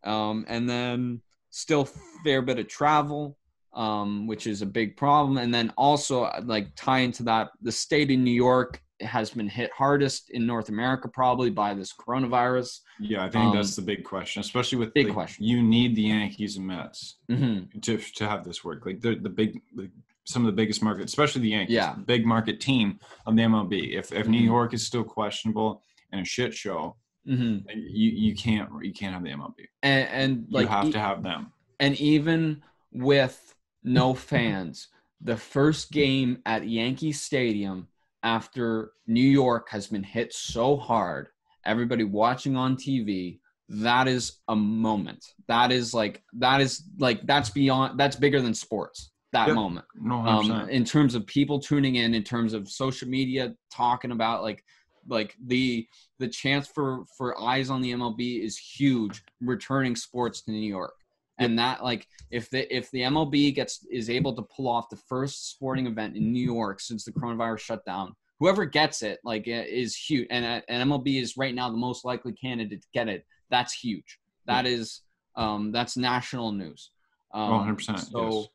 Um, and then still fair bit of travel, um, which is a big problem. And then also like tie into that, the state in New York has been hit hardest in North America probably by this coronavirus. Yeah, I think um, that's the big question, especially with big like, question. You need the Yankees and Mets mm-hmm. to to have this work. Like the the big like some of the biggest markets, especially the Yankees, yeah. the big market team of the M L B. If if mm-hmm. New York is still questionable and a shit show, mm-hmm. you you can't you can't have the M L B. And, and you like, have e- to have them. And even with no fans, the first game at Yankee Stadium. After New York has been hit so hard, everybody watching on T V, that is a moment. That is like, that is like, that's beyond, that's bigger than sports, that yep. moment. No, um, in terms of people tuning in, in terms of social media, talking about like, like the, the chance for, for eyes on the M L B is huge returning sports to New York. And that, like, if the if the M L B gets is able to pull off the first sporting event in New York since the coronavirus shutdown, whoever gets it, like, is huge. And and M L B is right now the most likely candidate to get it. That's huge. That is, um, that's national news. Um, one hundred percent. So, yes.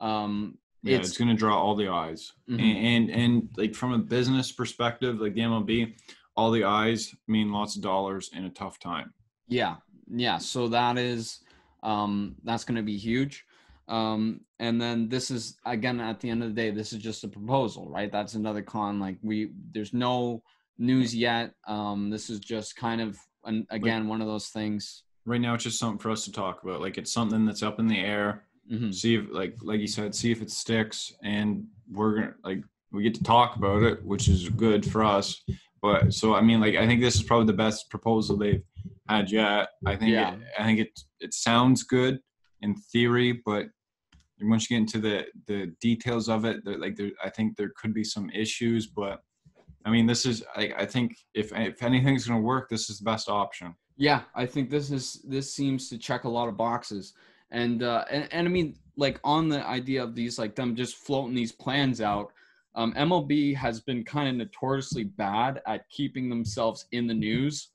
um, yeah, it's, it's going to draw all the eyes. Mm-hmm. And, and and like from a business perspective, like the M L B, all the eyes mean lots of dollars in a tough time. Yeah, yeah. So that is. Um, that's going to be huge. Um, and then this is, again, at the end of the day, this is just a proposal, right? That's another con. Like we, there's no news yet. Um, this is just kind of, an, again, like, one of those things. Right now, it's just something for us to talk about. Like it's something that's up in the air. Mm-hmm. See if, like, like you said, see if it sticks, and we're gonna, like, we get to talk about it, which is good for us. But so, I mean, like, I think this is probably the best proposal they've had yet. I think, yeah. it, I think it, it sounds good in theory, but once you get into the, the details of it, like, there, I think there could be some issues. But I mean, this is, I, I think if, if anything's going to work, this is the best option. Yeah. I think this is, this seems to check a lot of boxes. And, uh, and, and I mean, like, on the idea of these, like, them just floating these plans out, Um, M L B has been kind of notoriously bad at keeping themselves in the news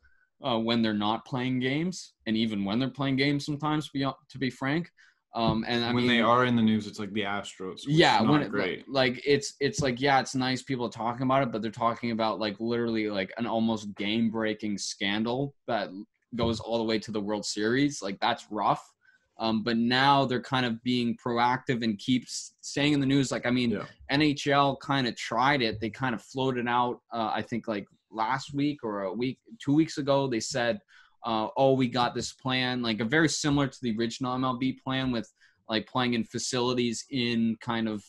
uh, when they're not playing games, and even when they're playing games sometimes, to be frank. Um, and I when mean, they are in the news, it's like the Astros. Yeah, not when it, great. Like it's it's like yeah, it's nice people are talking about it, but they're talking about like literally like an almost game-breaking scandal that goes all the way to the World Series. Like that's rough. Um, but now they're kind of being proactive and keep staying in the news. Like, I mean, yeah. N H L kind of tried it. They kind of floated out, uh, I think, like last week or a week, two weeks ago, they said, uh, oh, we got this plan, like a very similar to the original M L B plan with like playing in facilities in kind of,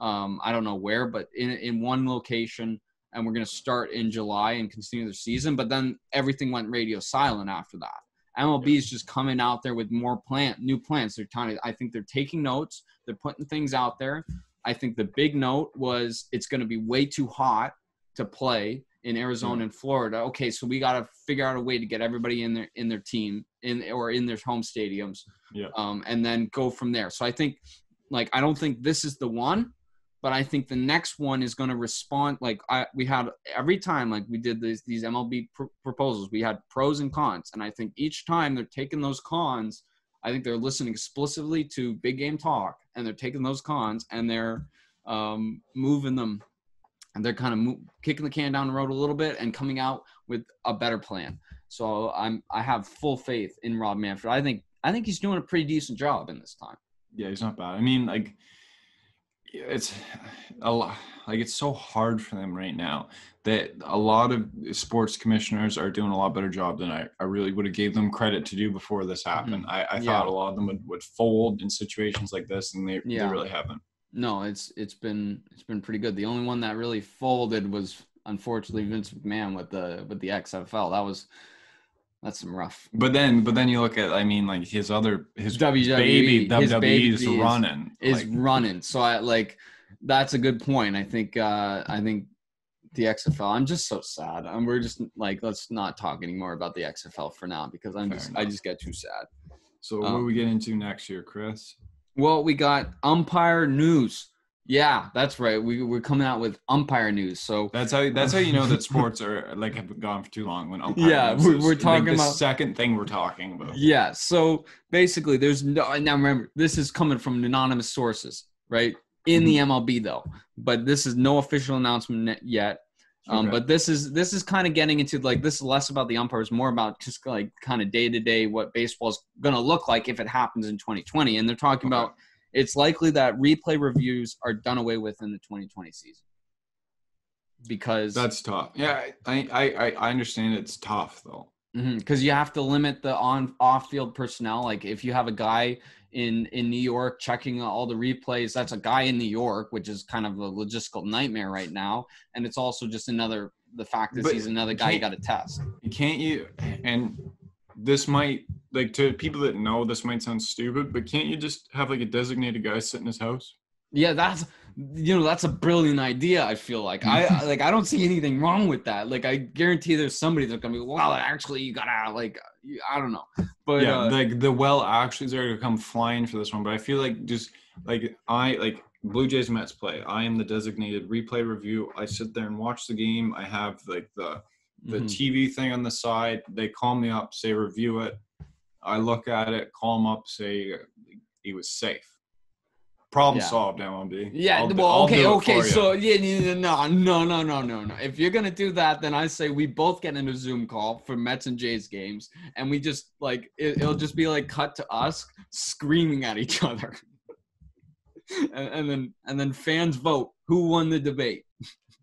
um, I don't know where, but in, in one location. And we're going to start in July and continue the season. But then everything went radio silent after that. M L B is just coming out there with more plant, new plans. They're trying to, I think they're taking notes. They're putting things out there. I think the big note was it's going to be way too hot to play in Arizona and Florida. Okay, so we got to figure out a way to get everybody in their in their team in or in their home stadiums, yeah. um, and then go from there. So I think, like, I don't think this is the one, but I think the next one is going to respond. Like I, we had every time, like we did these, these M L B pr- proposals, we had pros and cons. And I think each time they're taking those cons, I think they're listening explicitly to Big Game Talk, and they're taking those cons and they're um, moving them, and they're kind of mo- kicking the can down the road a little bit and coming out with a better plan. So I'm, I have full faith in Rob Manfred. I think, I think he's doing a pretty decent job in this time. Yeah, he's not bad. I mean, like, it's a lot, like it's so hard for them right now that a lot of sports commissioners are doing a lot better job than I, I really would have gave them credit to do before this happened. Mm-hmm. I, I yeah. thought a lot of them would, would fold in situations like this, and they, yeah. they really haven't. No, it's, it's been, it's been pretty good. The only one that really folded was unfortunately Vince McMahon with the, with the X F L. That was, that's some rough. But then, but then you look at, I mean, like his other, his W W E, baby, W W E is running. Is like. running. So I like, that's a good point. I think, uh, I think the X F L, I'm just so sad. I'm, we're just like, let's not talk anymore about the X F L for now, because I'm Fair just, enough. I just get too sad. So um, what do we get into next year, Chris? Well, we got umpire news. Yeah, that's right. We we're coming out with umpire news. So that's how that's how you know that sports are like have been gone for too long. When umpire yeah, news we're, is, we're talking like, about the second thing we're talking about. Yeah. So basically, there's no. Now remember, this is coming from anonymous sources, right? In the M L B though, but this is no official announcement yet. Um, okay. But this is this is kind of getting into like this is less about the umpires, more about just like kind of day to day what baseball is going to look like if it happens in twenty twenty. And they're talking okay. about. It's likely that replay reviews are done away with in the twenty twenty season because that's tough. Yeah, I I, I understand it's tough though because mm-hmm. you have to limit the on off field personnel. Like if you have a guy in in New York checking all the replays, that's a guy in New York, which is kind of a logistical nightmare right now. And it's also just another the fact that but he's another guy you got to test. Can't you? And this might. Like, to people that know, this might sound stupid, but can't you just have, like, a designated guy sit in his house? Yeah, that's, you know, that's a brilliant idea, I feel like. I like, I don't see anything wrong with that. Like, I guarantee there's somebody that's going to be, well, actually, you got to, like, I don't know. But yeah, uh, like, the well actuallys are going to come flying for this one. But I feel like just, like, I, like, Blue Jays Mets play. I am the designated replay review. I sit there and watch the game. I have, like, the the mm-hmm. T V thing on the side. They call me up, say, review it. I look at it, call him up, say he was safe. Problem yeah. solved, M L B. Yeah, I'll, well, I'll okay, okay. So, yeah, yeah, no, no, no, no, no, no. If you're going to do that, then I say we both get into Zoom call for Mets and Jays games, and we just, like, it, it'll just be, like, cut to us screaming at each other. and, and then and then fans vote who won the debate.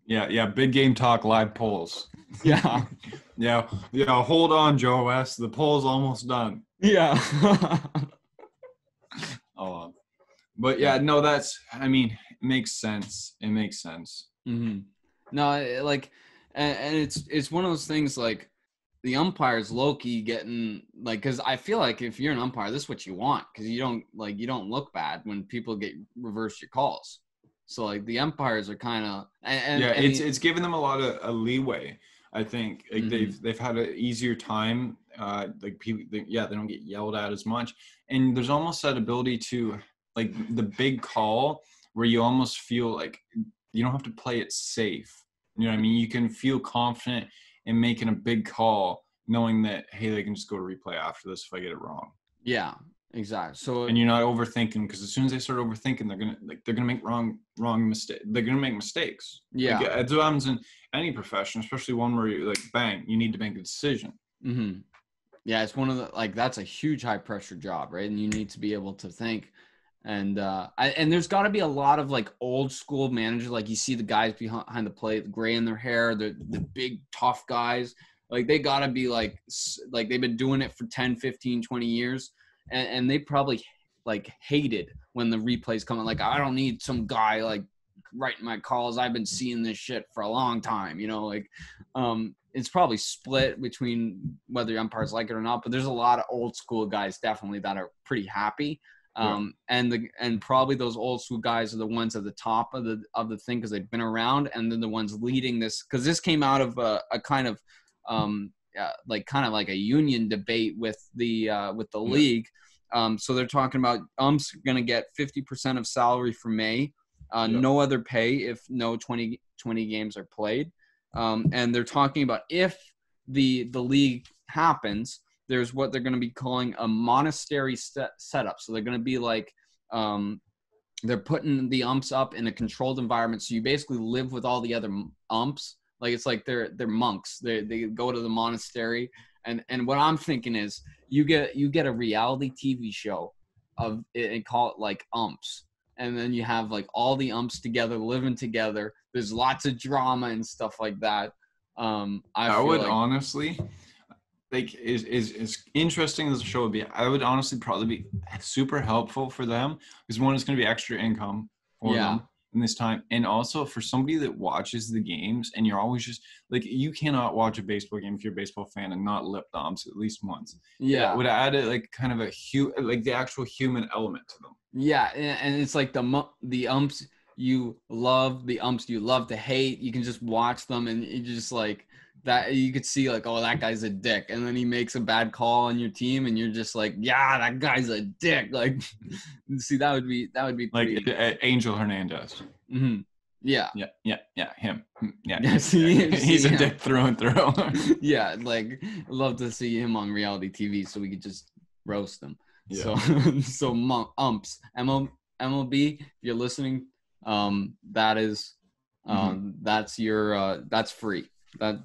Yeah, yeah, big game talk live polls. Yeah. yeah, yeah, hold on, Joe West. The poll's almost done. Yeah. Oh, but yeah, no, that's, I mean, it makes sense. It makes sense. Mm-hmm. No, like, and, and it's it's one of those things, like, the umpire's low-key getting, like, because I feel like if you're an umpire, this is what you want, because you don't, like, you don't look bad when people get reverse your calls. So, like, the umpires are kind of – yeah, and it's he, it's given them a lot of a leeway, I think. Like, mm-hmm. they've they've had an easier time. Uh, like, people, they, yeah, they don't get yelled at as much. And there's almost that ability to – like, the big call where you almost feel like you don't have to play it safe. You know what I mean? You can feel confident in making a big call knowing that, hey, they can just go to replay after this if I get it wrong. Yeah. Exactly. So, and you're not overthinking, because as soon as they start overthinking, they're gonna like they're gonna make wrong wrong mistake. They're gonna make mistakes. Yeah, like, it happens in any profession, especially one where you like bang, you need to make a decision. Mm-hmm. Yeah, it's one of the like that's a huge high pressure job, right? And you need to be able to think. And uh, I, and there's got to be a lot of like old school managers, like you see the guys behind the plate, gray in their hair, the the big tough guys. Like they got to be like like they've been doing it for ten, fifteen, twenty years. And, and they probably like hated when the replays come. Like, I don't need some guy like writing my calls. I've been seeing this shit for a long time, you know, like um, it's probably split between whether umpires like it or not, but there's a lot of old school guys definitely that are pretty happy. Um, yeah. And the, and probably those old school guys are the ones at the top of the, of the thing. Cause they've been around, and then the ones leading this, cause this came out of a, a kind of um, Uh, like kind of like a union debate with the uh, with the yeah. league. Um, so they're talking about umps going to get fifty percent of salary for May, uh, yeah. no other pay if no twenty, twenty games are played. Um, and they're talking about if the the league happens, there's what they're going to be calling a monastery set, setup. So they're going to be like um, they're putting the umps up in a controlled environment. So you basically live with all the other umps. Like, it's like they're, they're monks. They they go to the monastery. And, and what I'm thinking is you get, you get a reality T V show of it and call it like Umps. And then you have like all the umps together, living together. There's lots of drama and stuff like that. Um, I, I feel would like, honestly like is, is, is interesting as the show would be, I would honestly probably be super helpful for them, because one, it's going to be extra income for yeah. them. In this time, and also for somebody that watches the games, and you're always just like, you cannot watch a baseball game if you're a baseball fan and not lip umps at least once. Yeah, it would add it like kind of a hu- like the actual human element to them. Yeah, and it's like the the umps you love, the umps you love to hate. You can just watch them, and you just like that. You could see like, oh, that guy's a dick, and then he makes a bad call on your team, and you're just like, yeah, that guy's a dick. Like, see, that would be that would be pretty... like Angel Hernandez. Mm-hmm. Yeah, yeah, yeah, yeah, him. Yeah, see, yeah. he's see a him. dick through and through. Yeah, like I'd love to see him on reality T V, so we could just roast him. Yeah. So, so umps, M L B, if you're listening, um, that is, um, mm-hmm. that's your, uh, that's free. That.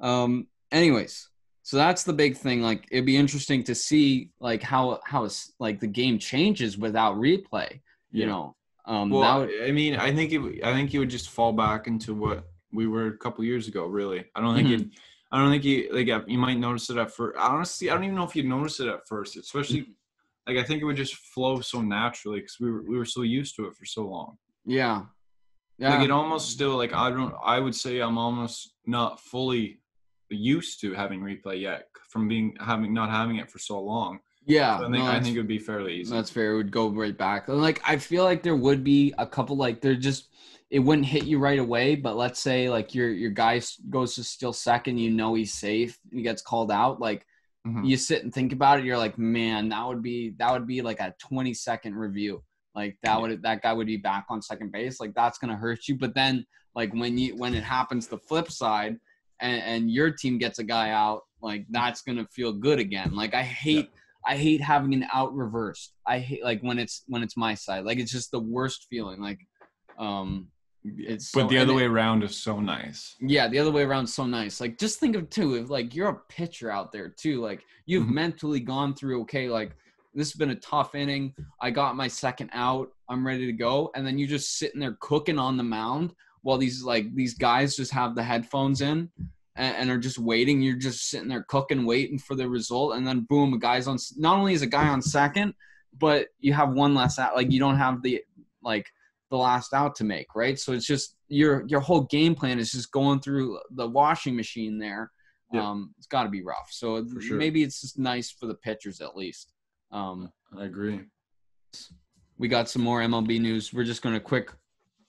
Um, anyways, so that's the big thing. Like, it'd be interesting to see like how, how it's like the game changes without replay, you yeah. know? Um, well, that would- I mean, I think, it, I think you would just fall back into what we were a couple years ago, really. I don't think mm-hmm. you'd, I don't think you, like, you might notice it at first. Honestly, I don't even know if you'd notice it at first, especially mm-hmm. like, I think it would just flow so naturally, cause we were, we were so used to it for so long. Yeah. Yeah. Like, it almost still like, I don't, I would say I'm almost not fully used to having replay yet from being having not having it for so long. Yeah, so I think no, I think it would be fairly easy. That's fair. It would go right back. Like, I feel like there would be a couple like they're just it wouldn't hit you right away. But let's say like your your guy goes to steal second, you know he's safe, and he gets called out. Like mm-hmm. you sit and think about it, you're like, man, that would be that would be like a twenty second review. Like that yeah. would that guy would be back on second base. Like that's gonna hurt you. But then like when you when it happens, the flip side. And, and your team gets a guy out, like that's gonna feel good again. Like I hate, yeah. I hate having an out reversed. I hate like when it's when it's my side. Like it's just the worst feeling. Like, um, it's. But so, the other way it, around is so nice. Yeah, the other way around is so nice. Like just think of too, if like you're a pitcher out there too, like you've mm-hmm. mentally gone through. Okay, like this has been a tough inning. I got my second out. I'm ready to go. And then you just sitting there cooking on the mound while these like these guys just have the headphones in and, and are just waiting. You're just sitting there cooking, waiting for the result. And then boom, a guy's on. Not only is a guy on second, but you have one less out. Like you don't have the like the last out to make, right? So it's just your your whole game plan is just going through the washing machine there. Yeah. Um, it's got to be rough. So for sure. Maybe it's just nice for the pitchers at least. Um, I agree. We got some more M L B news. We're just going to quick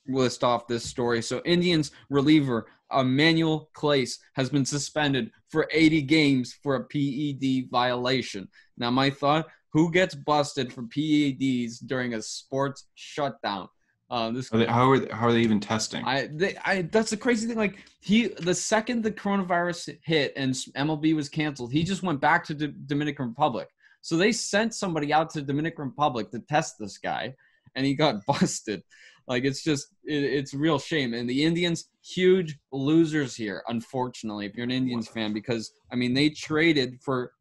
list off this story. So Indians reliever Emmanuel Clase has been suspended for eighty games for a P E D violation. Now, my thought, who gets busted for P E Ds during a sports shutdown? Uh, this are they, how are they, how are they even testing? I, they, I that's the crazy thing. Like he, the second the coronavirus hit and M L B was canceled, he just went back to the Dominican Republic. So they sent somebody out to the Dominican Republic to test this guy, and he got busted. Like it's just, it, it's a real shame. And the Indians, huge losers here, unfortunately, if you're an Indians fan, because I mean they traded for,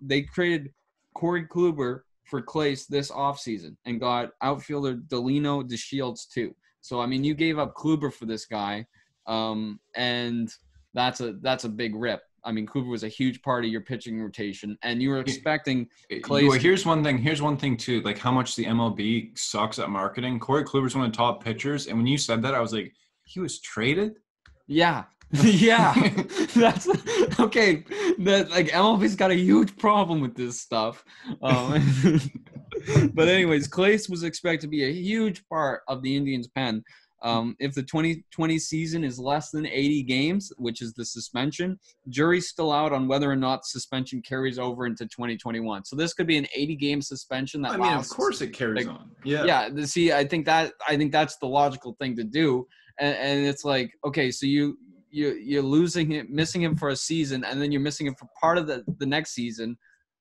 they traded Corey Kluber for Clase this offseason and got outfielder Delino DeShields too. So, I mean, you gave up Kluber for this guy, um, and that's a that's a big rip. I mean, Kluber was a huge part of your pitching rotation, and you were expecting Clase. Well, here's one thing. Here's one thing, too, like how much the M L B sucks at marketing. Corey Kluber's one of the top pitchers, and when you said that, I was like, he was traded? Yeah. Yeah. That's – okay. That, like, M L B's got a huge problem with this stuff. Um, but anyways, Clase was expected to be a huge part of the Indians' pen. Um, if the twenty twenty season is less than eighty games, which is the suspension, jury's still out on whether or not suspension carries over into twenty twenty-one. So this could be an eighty-game suspension. That I mean, lasts. Of course it carries like, on. Yeah. Yeah. See, I think that I think that's the logical thing to do, and, and it's like, okay, so you you you're losing him, missing him for a season, and then you're missing him for part of the the next season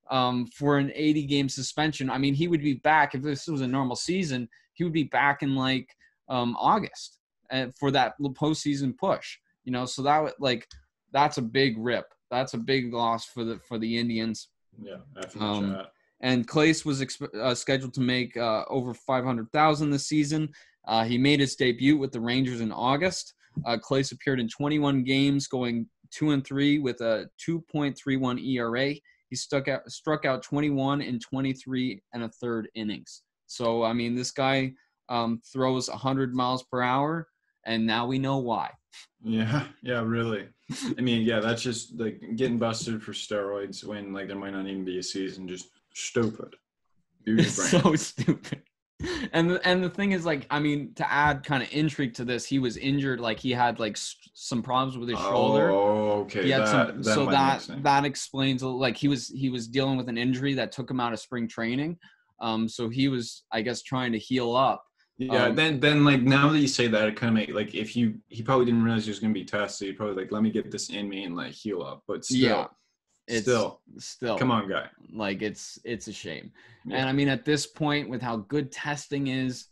um, for an eighty-game suspension. I mean, he would be back if this was a normal season. He would be back in like. Um, August and uh, for that postseason push, you know, so that would like, that's a big rip. That's a big loss for the, for the Indians. Yeah. Um, and Clase was exp- uh, scheduled to make uh, over five hundred thousand this season. Uh, he made his debut with the Rangers in August. Uh, Clase appeared in twenty-one games going two and three with a two point three one E R A. He stuck out, struck out twenty-one in twenty-three and a third innings. So, I mean, this guy, Um, throws one hundred miles per hour, and now we know why. Yeah, yeah, really. I mean, yeah, that's just like getting busted for steroids when like there might not even be a season. Just stupid. It's so stupid. And the, and the thing is, like, I mean, to add kind of intrigue to this, he was injured. Like he had like st- some problems with his oh, shoulder. Oh, okay. He had that, some, that so that that explains like he was he was dealing with an injury that took him out of spring training. Um, so he was, I guess, trying to heal up. Yeah, um, then, then like, now that you say that, it kind of make, like, if you, he probably didn't realize he was going to be tested. He probably, like, let me get this in me and, like, heal up. But still, yeah, it's, still, still, come on, guy. Like, it's, it's a shame. Yeah. And, I mean, at this point, with how good testing is,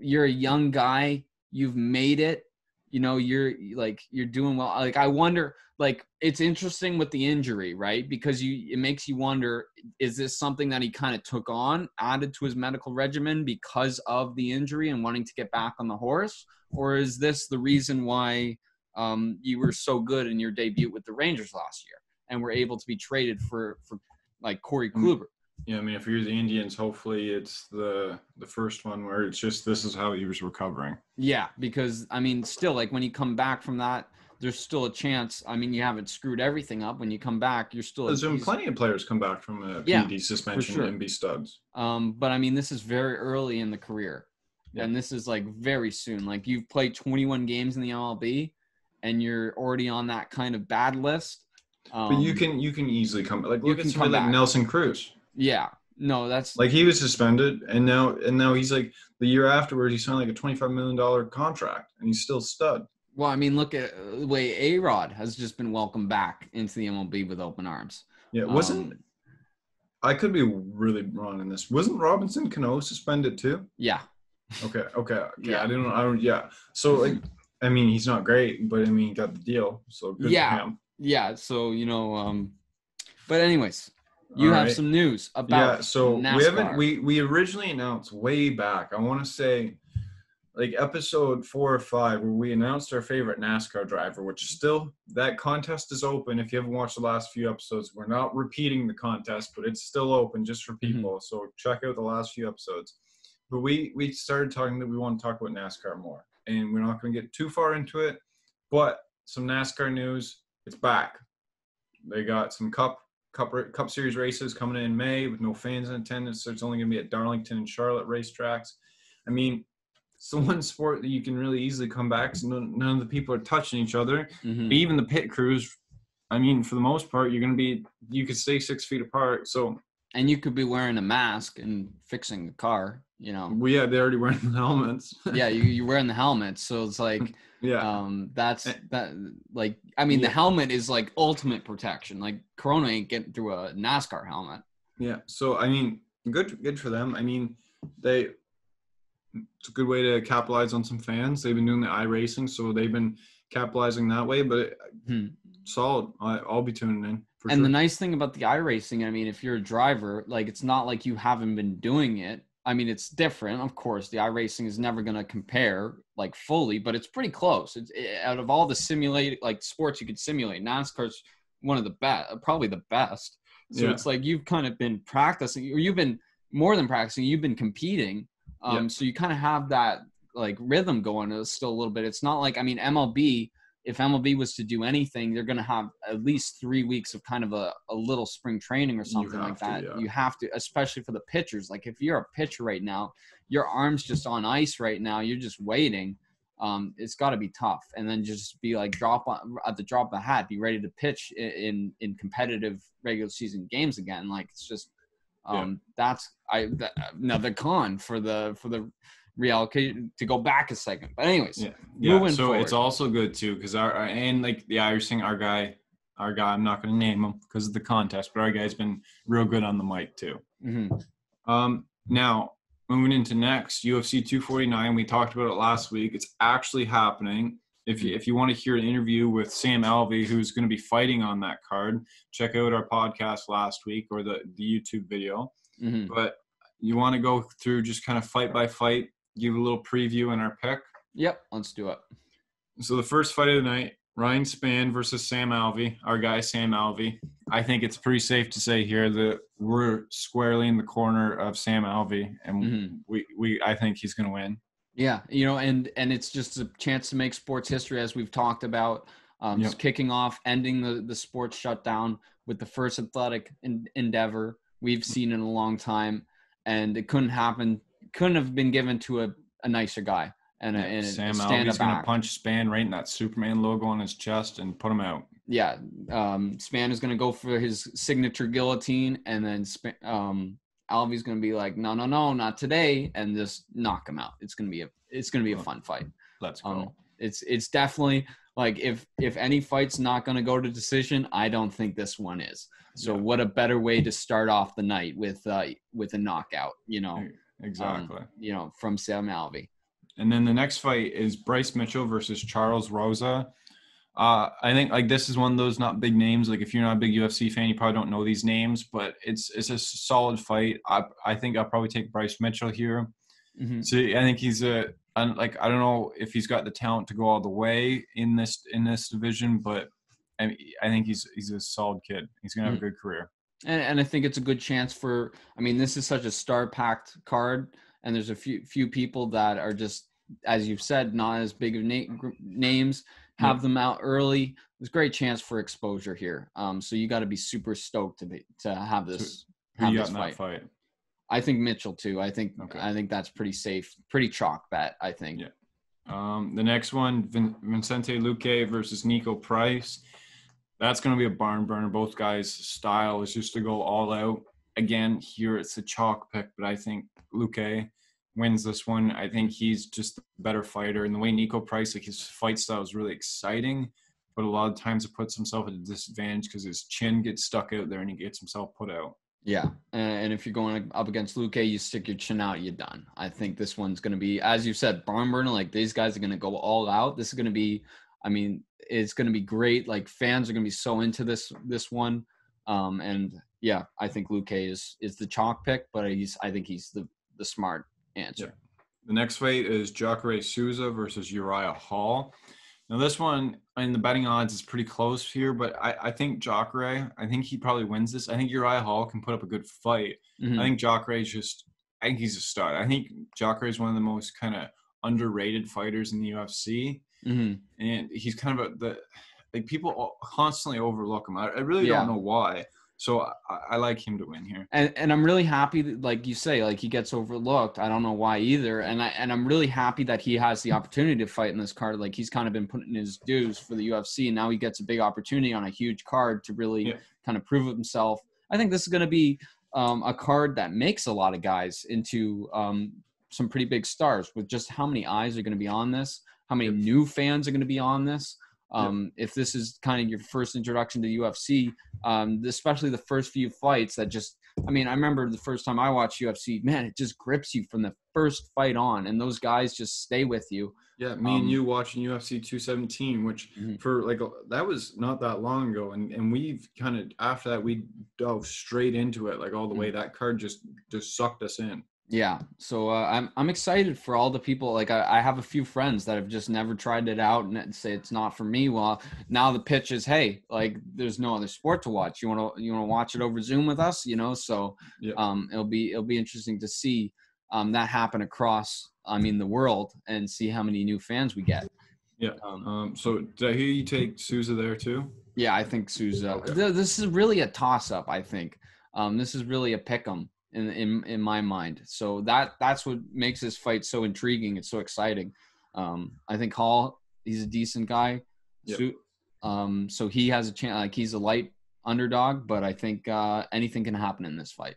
you're a young guy. You've made it. You know, you're, like, you're doing well. Like, I wonder, like, it's interesting with the injury, right? Because you, it makes you wonder, is this something that he kind of took on, added to his medical regimen because of the injury and wanting to get back on the horse? Or is this the reason why um, you were so good in your debut with the Rangers last year and were able to be traded for, for like, Corey Kluber? Yeah, I mean, if you're the Indians, hopefully it's the the first one where it's just this is how he was recovering. Yeah, because, I mean, still, like, when you come back from that, there's still a chance. I mean, you haven't screwed everything up. When you come back, you're still – There's been plenty of players come back from a P E D yeah, suspension sure. and be studs. Um, but, I mean, this is very early in the career, yeah. and this is, like, very soon. Like, you've played twenty-one games in the M L B, and you're already on that kind of bad list. Um, but you can you can easily come – like, look at somebody like Nelson Cruz. Yeah, no, that's like he was suspended, and now and now he's like the year afterwards he signed like a twenty-five million dollar contract, and he's still stud. Well, I mean, look at the way A-Rod has just been welcomed back into the M L B with open arms. Yeah, wasn't um, I could be really wrong in this. Wasn't Robinson Cano suspended too? Yeah. Okay. Okay. Okay. Yeah. I didn't. I don't. Yeah. So like, I mean, he's not great, but I mean, he got the deal, so good yeah, for him. Yeah. So you know, um, but anyways. You All have right. some news about yeah, so NASCAR. we haven't we we originally announced way back. I want to say like episode four or five where we announced our favorite NASCAR driver, which is still that contest is open. If you haven't watched the last few episodes, we're not repeating the contest, but it's still open just for people. Mm-hmm. So check out the last few episodes. But we we started talking that we want to talk about NASCAR more, and we're not going to get too far into it. But some NASCAR news, it's back. They got some cup. Cup, Cup Series races coming in May with no fans in attendance. So it's only going to be at Darlington and Charlotte racetracks. I mean, it's the one sport that you can really easily come back. So none, none of the people are touching each other. Mm-hmm. But even the pit crews, I mean, for the most part, you're going to be – you could stay six feet apart. So And you could be wearing a mask and fixing the car, you know. Well, yeah, they're already wearing the helmets. yeah, you, you're wearing the helmets. So it's like – Yeah. Um, that's that like, I mean, yeah. the helmet is like ultimate protection. Like Corona ain't getting through a NASCAR helmet. Yeah. So, I mean, good, good for them. I mean, they, it's a good way to capitalize on some fans. They've been doing the iRacing. So they've been capitalizing that way, but it, hmm. solid. I, I'll be tuning in. For and sure. The nice thing about the iRacing, I mean, if you're a driver, like it's not like you haven't been doing it. I mean, it's different. Of course, the iRacing is never going to compare like fully, but it's pretty close. It's, it, out of all the simulated like sports you could simulate, NASCAR's one of the best, probably the best. So yeah. It's like you've kind of been practicing, or you've been more than practicing, you've been competing. Um, yeah. So you kind of have that like rhythm going. It's still a little bit. It's not like, I mean, M L B, if M L B was to do anything, they're going to have at least three weeks of kind of a, a little spring training or something like that. To, yeah. You have to, especially for the pitchers. Like if you're a pitcher right now, your arm's just on ice right now. You're just waiting. Um, it's got to be tough. And then just be like drop on, at the drop of a hat, be ready to pitch in, in competitive regular season games again. Like it's just um, yeah. that's I that, now the con for the for the. Reallocate to go back a second, but anyways, yeah, yeah. So forward. It's also good too because our, our and like the iRacing, our guy, our guy. I'm not going to name him because of the contest, but our guy's been real good on the mic too. Mm-hmm. Um, now moving into next U F C two forty-nine, we talked about it last week. It's actually happening. If you if you want to hear an interview with Sam Alvey, who's going to be fighting on that card, check out our podcast last week or the the YouTube video. Mm-hmm. But you want to go through just kind of fight by fight. Give a little preview in our pick. Yep, let's do it. So the first fight of the night, Ryan Spann versus Sam Alvey, our guy Sam Alvey. I think it's pretty safe to say here that we're squarely in the corner of Sam Alvey, and mm-hmm. we, we I think he's going to win. Yeah, you know, and, and it's just a chance to make sports history, as we've talked about, um, yep. just kicking off, ending the, the sports shutdown with the first athletic in, endeavor we've seen in a long time, and it couldn't happen couldn't have been given to a, a nicer guy and a, yeah, and Sam Alvey's gonna punch Spann right in that Superman logo on his chest and put him out. Yeah, um, Spann is gonna go for his signature guillotine, and then Sp- um, Alvey's gonna be like, no, no, no, not today, and just knock him out. It's gonna be a it's gonna be a fun fight. Let's go. Um, it's it's definitely like if if any fight's not gonna go to decision, I don't think this one is. So yeah. What a better way to start off the night with uh, with a knockout, you know. Hey. Exactly. Um, you know, from Sam Alvey. And then the next fight is Bryce Mitchell versus Charles Roza. Uh, I think like this is one of those not big names. Like if you're not a big U F C fan, you probably don't know these names, but it's it's a solid fight. I I think I'll probably take Bryce Mitchell here. Mm-hmm. So I think he's a like I don't know if he's got the talent to go all the way in this in this division, but I I think he's he's a solid kid. He's gonna have mm-hmm. a good career. And, and I think it's a good chance for, I mean, this is such a star-packed card, and there's a few few people that are just, as you've said, not as big of na- names. Have yeah. them out early. There's a great chance for exposure here. Um, so you got to be super stoked to be, to have this, so have this fight. fight. I think Mitchell too. I think okay. I think that's pretty safe, pretty chalk bet. I think. Yeah. Um, the next one, Vin- Vicente Luque versus Nico Price. That's going to be a barn burner. Both guys' style is just to go all out. Again, here it's a chalk pick, but I think Luque wins this one. I think he's just a better fighter. And the way Nico Price, like his fight style is really exciting, but a lot of times it puts himself at a disadvantage because his chin gets stuck out there and he gets himself put out. Yeah, and if you're going up against Luque, you stick your chin out, you're done. I think this one's going to be, as you said, barn burner. Like these guys are going to go all out. This is going to be, I mean, it's going to be great. Like fans are going to be so into this, this one. Um, and yeah, I think Luke K is is the chalk pick, but he's I think he's the the smart answer. Yep. The next fight is Jacare Souza versus Uriah Hall. Now this one in the betting odds is pretty close here, but I, I think Jacare, I think he probably wins this. I think Uriah Hall can put up a good fight. Mm-hmm. I think Jacare is just, I think he's a stud. I think Jacare is one of the most kind of underrated fighters in the U F C. Mm-hmm. And he's kind of a, the, like people constantly overlook him. I, I really yeah. don't know why. So I, I like him to win here. And and I'm really happy that, like you say, like he gets overlooked. I don't know why either. And I and I'm really happy that he has the opportunity to fight in this card. Like he's kind of been putting his dues for the U F C, and now he gets a big opportunity on a huge card to really yeah. kind of prove himself. I think this is going to be um, a card that makes a lot of guys into um, some pretty big stars, with just how many eyes are going to be on this, how many yep. new fans are going to be on this. Um, yep. If this is kind of your first introduction to the U F C, um, especially the first few fights that just, I mean, I remember the first time I watched U F C, man, it just grips you from the first fight on. And those guys just stay with you. Yeah. Me um, and you watching U F C two seventeen, which mm-hmm. for like, that was not that long ago. And, and we've kind of, after that, we dove straight into it, like all the mm-hmm. way. That card just, just sucked us in. Yeah. So uh, I'm I'm excited for all the people. Like I, I have a few friends that have just never tried it out and say it's not for me. Well, now the pitch is, hey, like there's no other sport to watch. You want to you want to watch it over Zoom with us, you know? So yeah. um, it'll be it'll be interesting to see um, that happen across, I mean, the world, and see how many new fans we get. Yeah. Um, um, so did I hear you take Souza there too? Yeah, I think Souza. Okay. Th- this is really a toss-up. I think um, this is really a pick 'em. In, in in my mind. So that that's what makes this fight so intriguing. It's so exciting. Um, I think Hall, he's a decent guy. Yep. So, um, so he has a chance. Like he's a light underdog, but I think uh, anything can happen in this fight.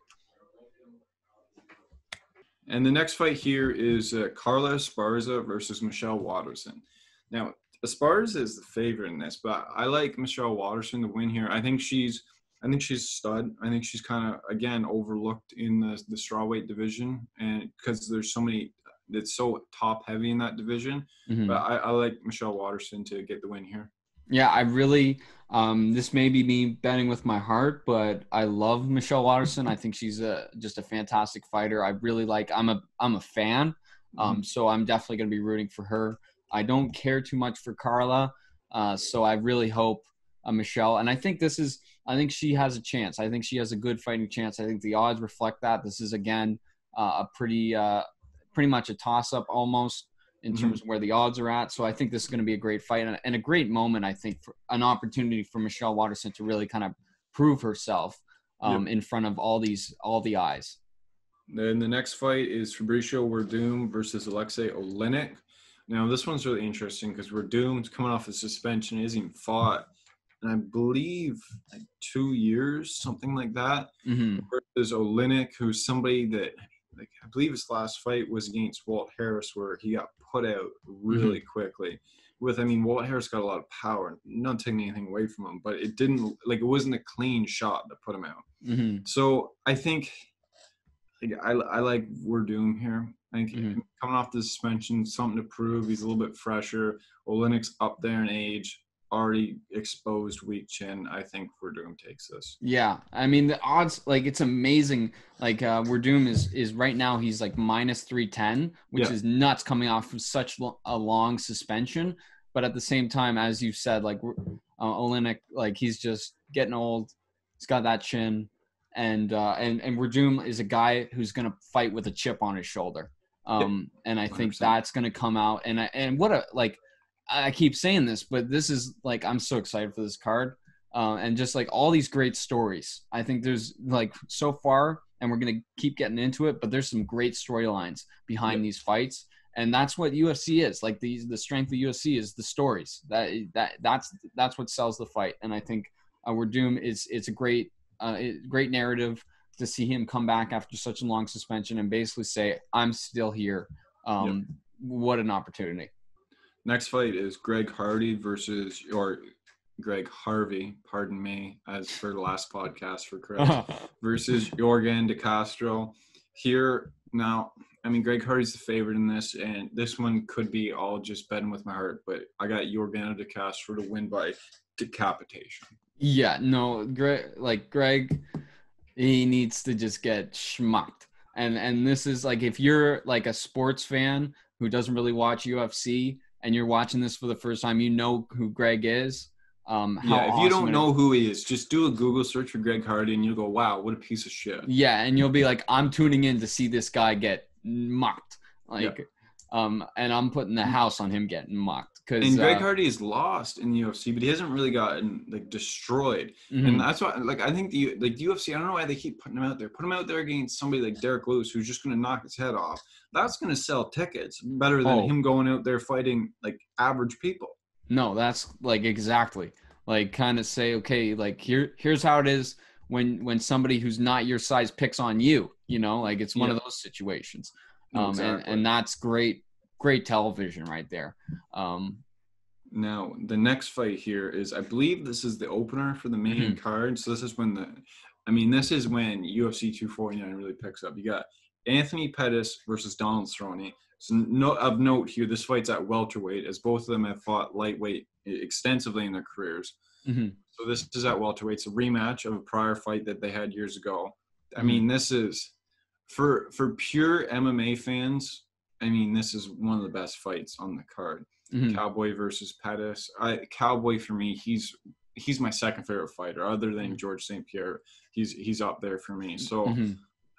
And the next fight here is uh, Carla Esparza versus Michelle Watterson. Now, Esparza is the favorite in this, but I like Michelle Watterson to win here. I think she's I think she's a stud. I think she's kind of, again, overlooked in the, the strawweight division, and because there's so many that's so top heavy in that division. Mm-hmm. But I, I like Michelle Watterson to get the win here. Yeah, I really um, – this may be me betting with my heart, but I love Michelle Watterson. I think she's a, just a fantastic fighter. I really like – I'm a I'm a fan, um, mm-hmm. so I'm definitely going to be rooting for her. I don't care too much for Carla, uh, so I really hope uh, Michelle – and I think this is – I think she has a chance. I think she has a good fighting chance. I think the odds reflect that. This is, again, uh, a pretty uh, pretty much a toss-up almost in mm-hmm. terms of where the odds are at. So I think this is going to be a great fight and a great moment, I think, for an opportunity for Michelle Watterson to really kind of prove herself um, yep. in front of all these all the eyes. Then the next fight is Fabricio Werdum versus Aleksei Oleinik. Now, this one's really interesting because Werdum's coming off a suspension, isn't even fought. And I believe like two years, something like that, mm-hmm. versus Oleinik, who's somebody that, like, I believe his last fight was against Walt Harris, where he got put out really mm-hmm. quickly. With, I mean, Walt Harris got a lot of power, not taking anything away from him, but it didn't, like, it wasn't a clean shot that put him out. Mm-hmm. So I think, like, I, I like Werdum here. I think mm-hmm. coming off the suspension, something to prove. He's a little bit fresher. Oleinik's up there in age. Already exposed weak chin. I think Werdum takes this. Yeah, I mean the odds, like it's amazing. Like uh, Werdum is is right now he's like minus three ten, which yeah. is nuts coming off from such lo- a long suspension. But at the same time, as you said, like uh, Oleinik, like he's just getting old. He's got that chin, and uh, and and Werdum is a guy who's gonna fight with a chip on his shoulder. Um, yep. and I think one hundred percent that's gonna come out. And I, and what a like. I keep saying this, but this is like, I'm so excited for this card. Uh, and just like all these great stories, I think there's like so far, and we're going to keep getting into it, but there's some great storylines behind yep. these fights. And that's what U F C is. Like the, the strength of U F C is the stories that, that that's, that's what sells the fight. And I think uh, Werdum is, it's a great, uh, great narrative to see him come back after such a long suspension and basically say, I'm still here. Um, yep. What an opportunity. Next fight is Greg Hardy versus – or Greg Harvey, pardon me, as for the last podcast for Chris, versus Jorgen DeCastro. Here now, I mean, Greg Hardy's the favorite in this, and this one could be all just betting with my heart, but I got Jorgen DeCastro to win by decapitation. Yeah, no, Greg, like Greg – He needs to just get schmucked. And and this is like, if you're like a sports fan who doesn't really watch U F C and you're watching this for the first time, you know who Greg is. Um, how yeah, if awesome you don't know who he is, just do a Google search for Greg Hardy and you'll go, wow, what a piece of shit. Yeah, and you'll be like, I'm tuning in to see this guy get mocked. Like, yeah. um, and I'm putting the house on him getting mocked. Cause, and Greg uh, Hardy is lost in the U F C, but he hasn't really gotten, like, destroyed. Mm-hmm. And that's why, like, I think the like the U F C, I don't know why they keep putting him out there. Put him out there against somebody like Derek Lewis, who's just going to knock his head off. That's going to sell tickets better than oh. him going out there fighting, like, average people. No, that's like exactly like kind of say, okay, like here, here's how it is when, when somebody who's not your size picks on you, you know, like it's one yeah. of those situations. Um, exactly. and, and that's great, great television right there. Um, now the next fight here is, I believe this is the opener for the main mm-hmm. card. So this is when the, I mean, this is when U F C two forty-nine really picks up. You got Anthony Pettis versus Donald Cerrone. So no, of note here, this fight's at welterweight, as both of them have fought lightweight extensively in their careers. Mm-hmm. So this is at welterweight. It's a rematch of a prior fight that they had years ago. I mm-hmm. mean, this is for for pure M M A fans. I mean, this is one of the best fights on the card. Mm-hmm. Cowboy versus Pettis. I, Cowboy for me, he's he's my second favorite fighter, other than mm-hmm. George Saint Pierre. He's he's up there for me. So mm-hmm.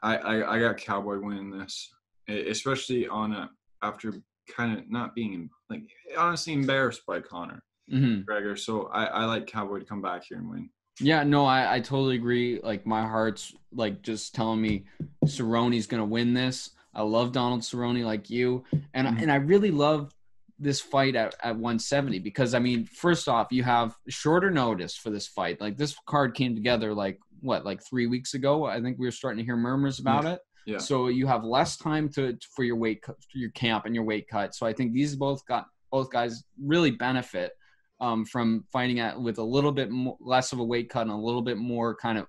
I, I I got Cowboy winning this. Especially on a after kind of not being like honestly embarrassed by Conor mm-hmm. McGregor, so I, I like Cowboy to come back here and win. Yeah, no, I, I totally agree. Like my heart's like just telling me Cerrone's gonna win this. I love Donald Cerrone, like you, and mm-hmm. and I really love this fight at, at one seventy because I mean, first off, you have shorter notice for this fight. Like this card came together like what, like three weeks ago. I think we were starting to hear murmurs about yeah. it. Yeah. So you have less time to, to for your weight cu- your camp and your weight cut. So I think these both got both guys really benefit um, from fighting at with a little bit mo- less of a weight cut and a little bit more kind of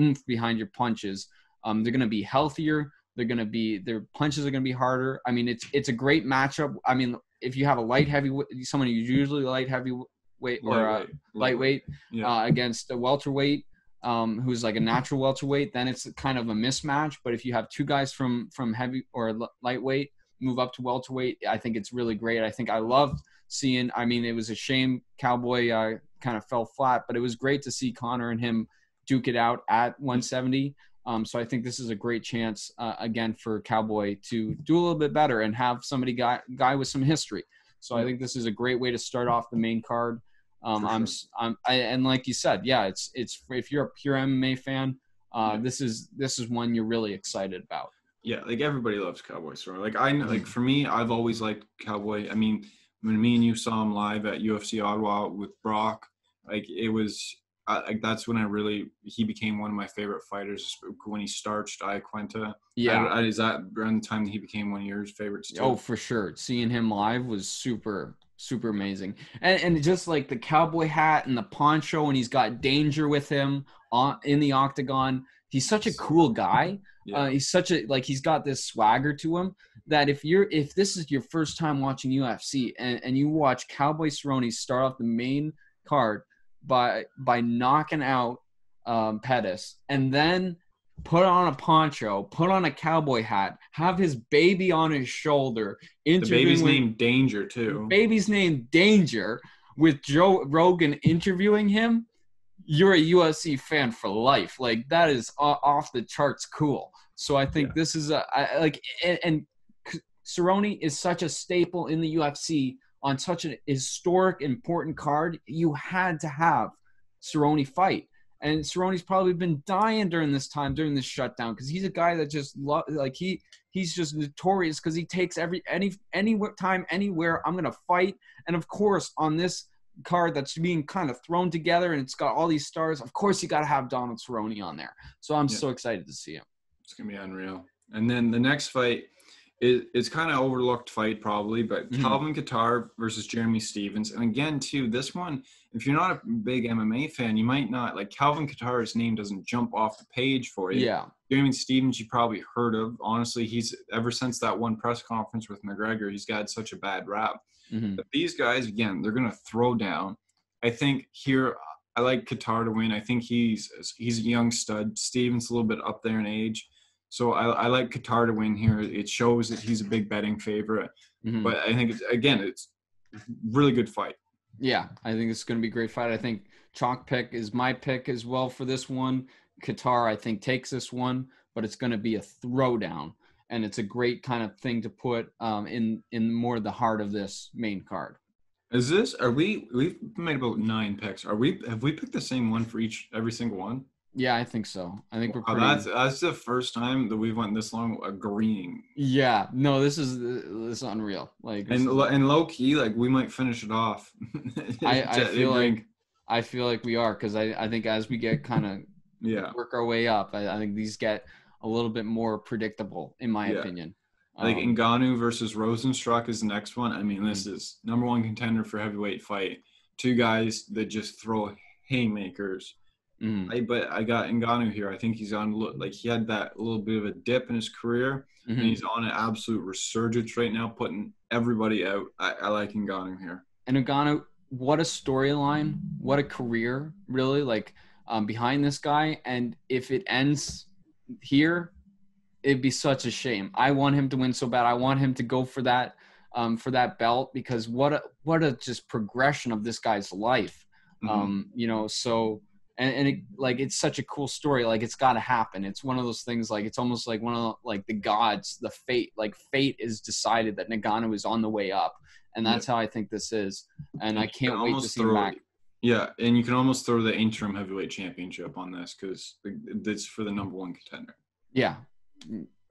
oomph behind your punches. Um, they're going to be healthier. They're going to be their punches are going to be harder. I mean, it's it's a great matchup. I mean, if you have a light heavyweight, someone who's usually light heavyweight or uh, lightweight yeah. uh, against a welterweight. Um, who's like a natural welterweight, then it's kind of a mismatch. But if you have two guys from from heavy or l- lightweight move up to welterweight, I think it's really great. I think I loved seeing, I mean, it was a shame Cowboy uh, kind of fell flat, but it was great to see Conor and him duke it out at one seventy. Um, so I think this is a great chance, uh, again, for Cowboy to do a little bit better and have somebody guy, guy with some history. So I think this is a great way to start off the main card. Um, sure. I'm, I'm, I, and like you said, yeah, it's, it's, if you're a pure M M A fan, uh, yeah. this is, this is one you're really excited about. Yeah. Like everybody loves Cowboy Cerrone. Like I know, like for me, I've always liked Cowboy. I mean, when me and you saw him live at U F C Ottawa with Brock, like it was, I, like that's when I really, he became one of my favorite fighters when he starched Iaquinta. Yeah. I, I, is that around the time that he became one of your favorites too? Oh, for sure. Seeing him live was super Super amazing. And and just like the cowboy hat and the poncho, and he's got danger with him on, in the octagon. He's such a cool guy. Yeah. Uh, he's such a, like, he's got this swagger to him that if you're, if this is your first time watching U F C and, and you watch Cowboy Cerrone start off the main card by, by knocking out um, Pettis and then put on a poncho, put on a cowboy hat, have his baby on his shoulder. The baby's named Danger, too. Baby's named Danger, with Joe Rogan interviewing him. You're a U F C fan for life. Like, that is off the charts cool. So I think yeah. this is a I, – like, and, and Cerrone is such a staple in the U F C on such an historic, important card. You had to have Cerrone fight. And Cerrone's probably been dying during this time, during this shutdown, because he's a guy that just lo- like he he's just notorious because he takes every any any time anywhere. I'm gonna fight, and of course on this card that's being kind of thrown together and it's got all these stars. Of course you gotta have Donald Cerrone on there. So I'm yeah. so excited to see him. It's gonna be unreal. And then the next fight is it's kind of overlooked fight probably, but mm-hmm. Calvin Kattar versus Jeremy Stephens. And again too, this one. If you're not a big M M A fan, you might not like Calvin Kattar's name doesn't jump off the page for you. Yeah. Jeremy Stephens, you probably heard of. Honestly, he's ever since that one press conference with McGregor, he's got such a bad rap. Mm-hmm. But these guys, again, they're going to throw down. I think here, I like Qatar to win. I think he's he's a young stud. Steven's a little bit up there in age. So I, I like Qatar to win here. It shows that he's a big betting favorite. Mm-hmm. But I think, it's, again, it's really good fight. Yeah, I think it's going to be a great fight. I think chalk pick is my pick as well for this one. Qatar, I think, takes this one, but it's going to be a throwdown. And it's a great kind of thing to put um, in, in more the heart of this main card. Is this – are we – we've made about nine picks. Are we – have we picked the same one for each – every single one? Yeah, I think so. I think we're pretty... Oh, that's, that's the first time that we've went this long agreeing. Yeah. No, this is this is unreal. Like, and and low key, like we might finish it off. I, I feel like I feel like we are because I, I think as we get kind of yeah work our way up, I, I think these get a little bit more predictable in my yeah. opinion. Like um, Ngannou versus Rosenstruck is the next one. I mean, this mm-hmm. is number one contender for heavyweight fight. Two guys that just throw haymakers. Mm-hmm. I, but I got Ngannou here. I think he's on – like he had that little bit of a dip in his career, mm-hmm. and he's on an absolute resurgence right now, putting everybody out. I, I like Ngannou here. And Ngannou, what a storyline, what a career, really, like um, behind this guy. And if it ends here, it'd be such a shame. I want him to win so bad. I want him to go for that um, for that belt because what a, what a just progression of this guy's life, mm-hmm. um, you know, so – And, and it, like, it's such a cool story. Like, it's got to happen. It's one of those things, like, it's almost like one of the, like the gods, the fate, like fate is decided that Ngannou is on the way up. And that's yeah. how I think this is. And I can't wait to see throw, him back. Yeah. And you can almost throw the interim heavyweight championship on this because it's for the number one contender. Yeah,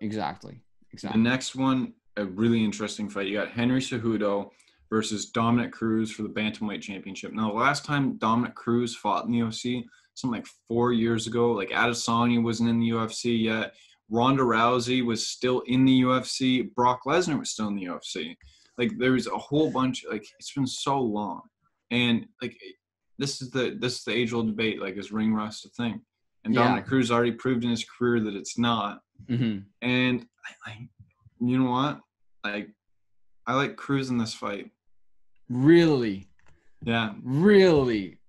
exactly. Exactly. The next one, a really interesting fight. You got Henry Cejudo versus Dominic Cruz for the bantamweight championship. Now, the last time Dominic Cruz fought in the U F C, something like four years ago, like Adesanya wasn't in the U F C yet. Ronda Rousey was still in the U F C. Brock Lesnar was still in the U F C. Like, there was a whole bunch. Like, it's been so long. And, like, this is the this is the age-old debate. Like, is ring rust a thing? And Dominic yeah. Cruz already proved in his career that it's not. Mm-hmm. And, I, I, you know what? Like, I like Cruz in this fight. Really? Yeah. Really?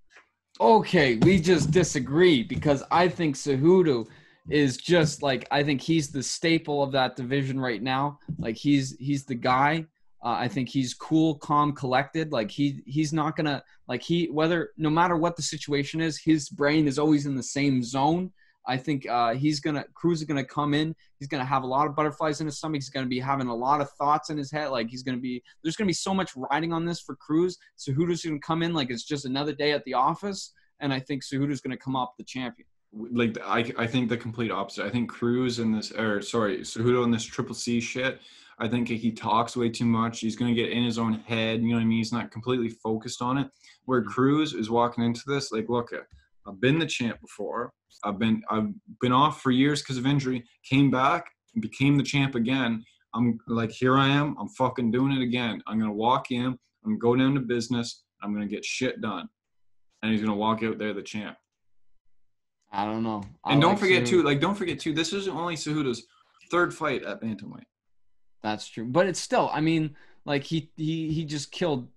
Okay, we just disagree because I think Cejudo is just like, I think he's the staple of that division right now. Like he's he's the guy. Uh, I think he's cool, calm, collected. Like he he's not gonna like he whether no matter what the situation is, his brain is always in the same zone. I think uh, he's gonna Cruz is gonna come in. He's gonna have a lot of butterflies in his stomach. He's gonna be having a lot of thoughts in his head. Like he's gonna be there's gonna be so much riding on this for Cruz. Cejudo's gonna come in like it's just another day at the office, and I think Cejudo's gonna come up the champion. Like I, I think the complete opposite. I think Cruz in this or sorry Cejudo in this Triple C shit. I think he talks way too much. He's gonna get in his own head. You know what I mean? He's not completely focused on it. Where Cruz is walking into this like, look, I've been the champ before. I've been I've been off for years because of injury. Came back and became the champ again. I'm like, here I am. I'm fucking doing it again. I'm gonna walk in. I'm gonna go down to business. I'm gonna get shit done. And he's gonna walk out there the champ. I don't know. I and don't like forget Cejudo. too, like don't forget too. This is only Cejudo's third fight at bantamweight. That's true, but it's still. I mean, like he he he just killed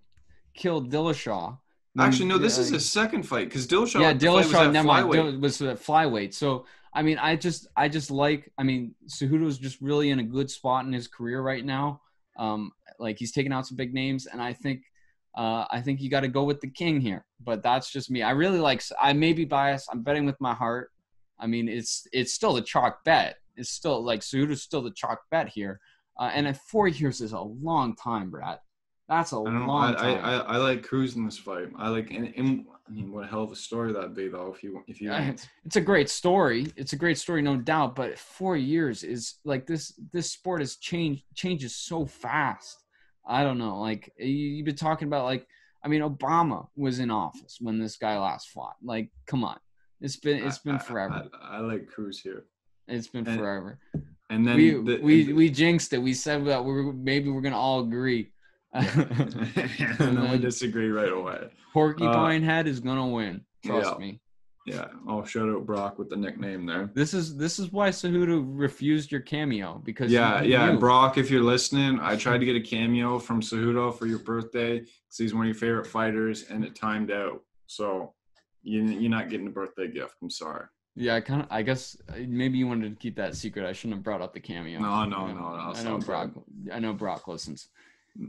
killed Dillashaw. Actually, no, this is his second fight because Dillashaw, yeah, Dillashaw flyweight. was at flyweight. So, I mean, I just I just like – I mean, Cejudo's just really in a good spot in his career right now. Um, like, he's taking out some big names, and I think uh, I think you got to go with the king here. But that's just me. I really like – I may be biased. I'm betting with my heart. I mean, it's it's still the chalk bet. It's still – like, Cejudo's still the chalk bet here. Uh, and at four years is a long time, Brad. That's a I don't long know, I, time. I, I, I like Cruz in this fight. I like, and, and I mean, what a hell of a story that'd be, though. If you, if you, yeah, it's a great story. It's a great story, no doubt. But four years is like this. This sport has changed, changes so fast. I don't know. Like you, you've been talking about, like I mean, Obama was in office when this guy last fought. Like, come on, it's been it's been I, forever. I, I, I like Cruz here. It's been and, forever. And then we the, we, and the, we jinxed it. We said that we were, maybe we're gonna all agree. and then we disagree right away. Porcupine uh, Head is gonna win. Trust yeah. me. Yeah. Oh, shout out Brock with the nickname there. This is this is why Cejudo refused your cameo because yeah, you, yeah. You. Brock, if you're listening, I tried to get a cameo from Cejudo for your birthday because he's one of your favorite fighters, and it timed out. So You, you're not getting a birthday gift. I'm sorry. Yeah, I kind of. I guess maybe you wanted to keep that secret. I shouldn't have brought up the cameo. No, no, I, no, no. I know Brock. Bad. I know Brock listens.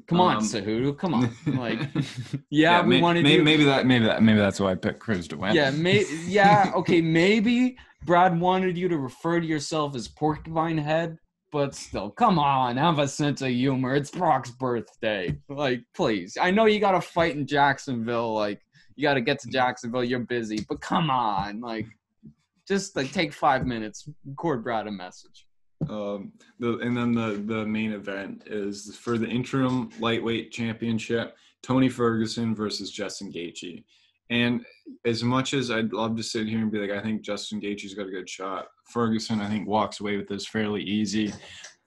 Come on, um, Cejudo. Come on. Like, yeah, yeah we may, wanted may, to. Maybe that. Maybe that. Maybe that's why I picked Cruz to win. Yeah. May, yeah. Okay. Maybe Brad wanted you to refer to yourself as Porcupine Head, but still, come on. Have a sense of humor. It's Brock's birthday. Like, please. I know you got to fight in Jacksonville. Like, you got to get to Jacksonville. You're busy, but come on. Like. Just like take five minutes, record Brad a message. Um, the, and then the, the main event is for the interim lightweight championship, Tony Ferguson versus Justin Gaethje. And as much as I'd love to sit here and be like, I think Justin Gaethje's got a good shot, Ferguson, I think, walks away with this fairly easy.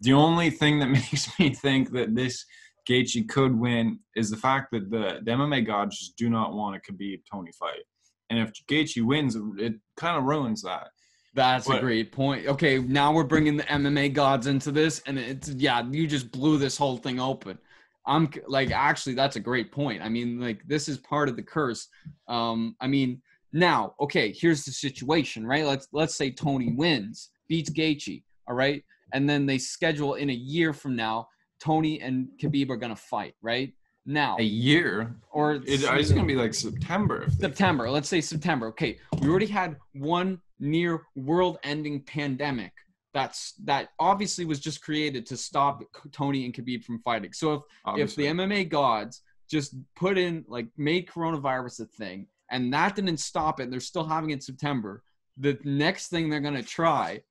The only thing that makes me think that this Gaethje could win is the fact that the, the M M A gods just do not want a Khabib-Tony fight. And if Gaethje wins, it kind of ruins that. That's but, a great point. Okay, now we're bringing the M M A gods into this, and it's yeah, you just blew this whole thing open. I'm like, actually, that's a great point. I mean, like, this is part of the curse. Um, I mean, now, okay, here's the situation, right? Let's let's say Tony wins, beats Gaethje, all right, and then they schedule in a year from now, Tony and Khabib are gonna fight, right? Now a year or it, it's gonna be like September September let's say September. Okay, we already had one near world-ending pandemic that's that obviously was just created to stop Tony and Khabib from fighting. So if obviously. if the M M A gods just put in like made coronavirus a thing and that didn't stop it and they're still having it in September, the next thing they're gonna try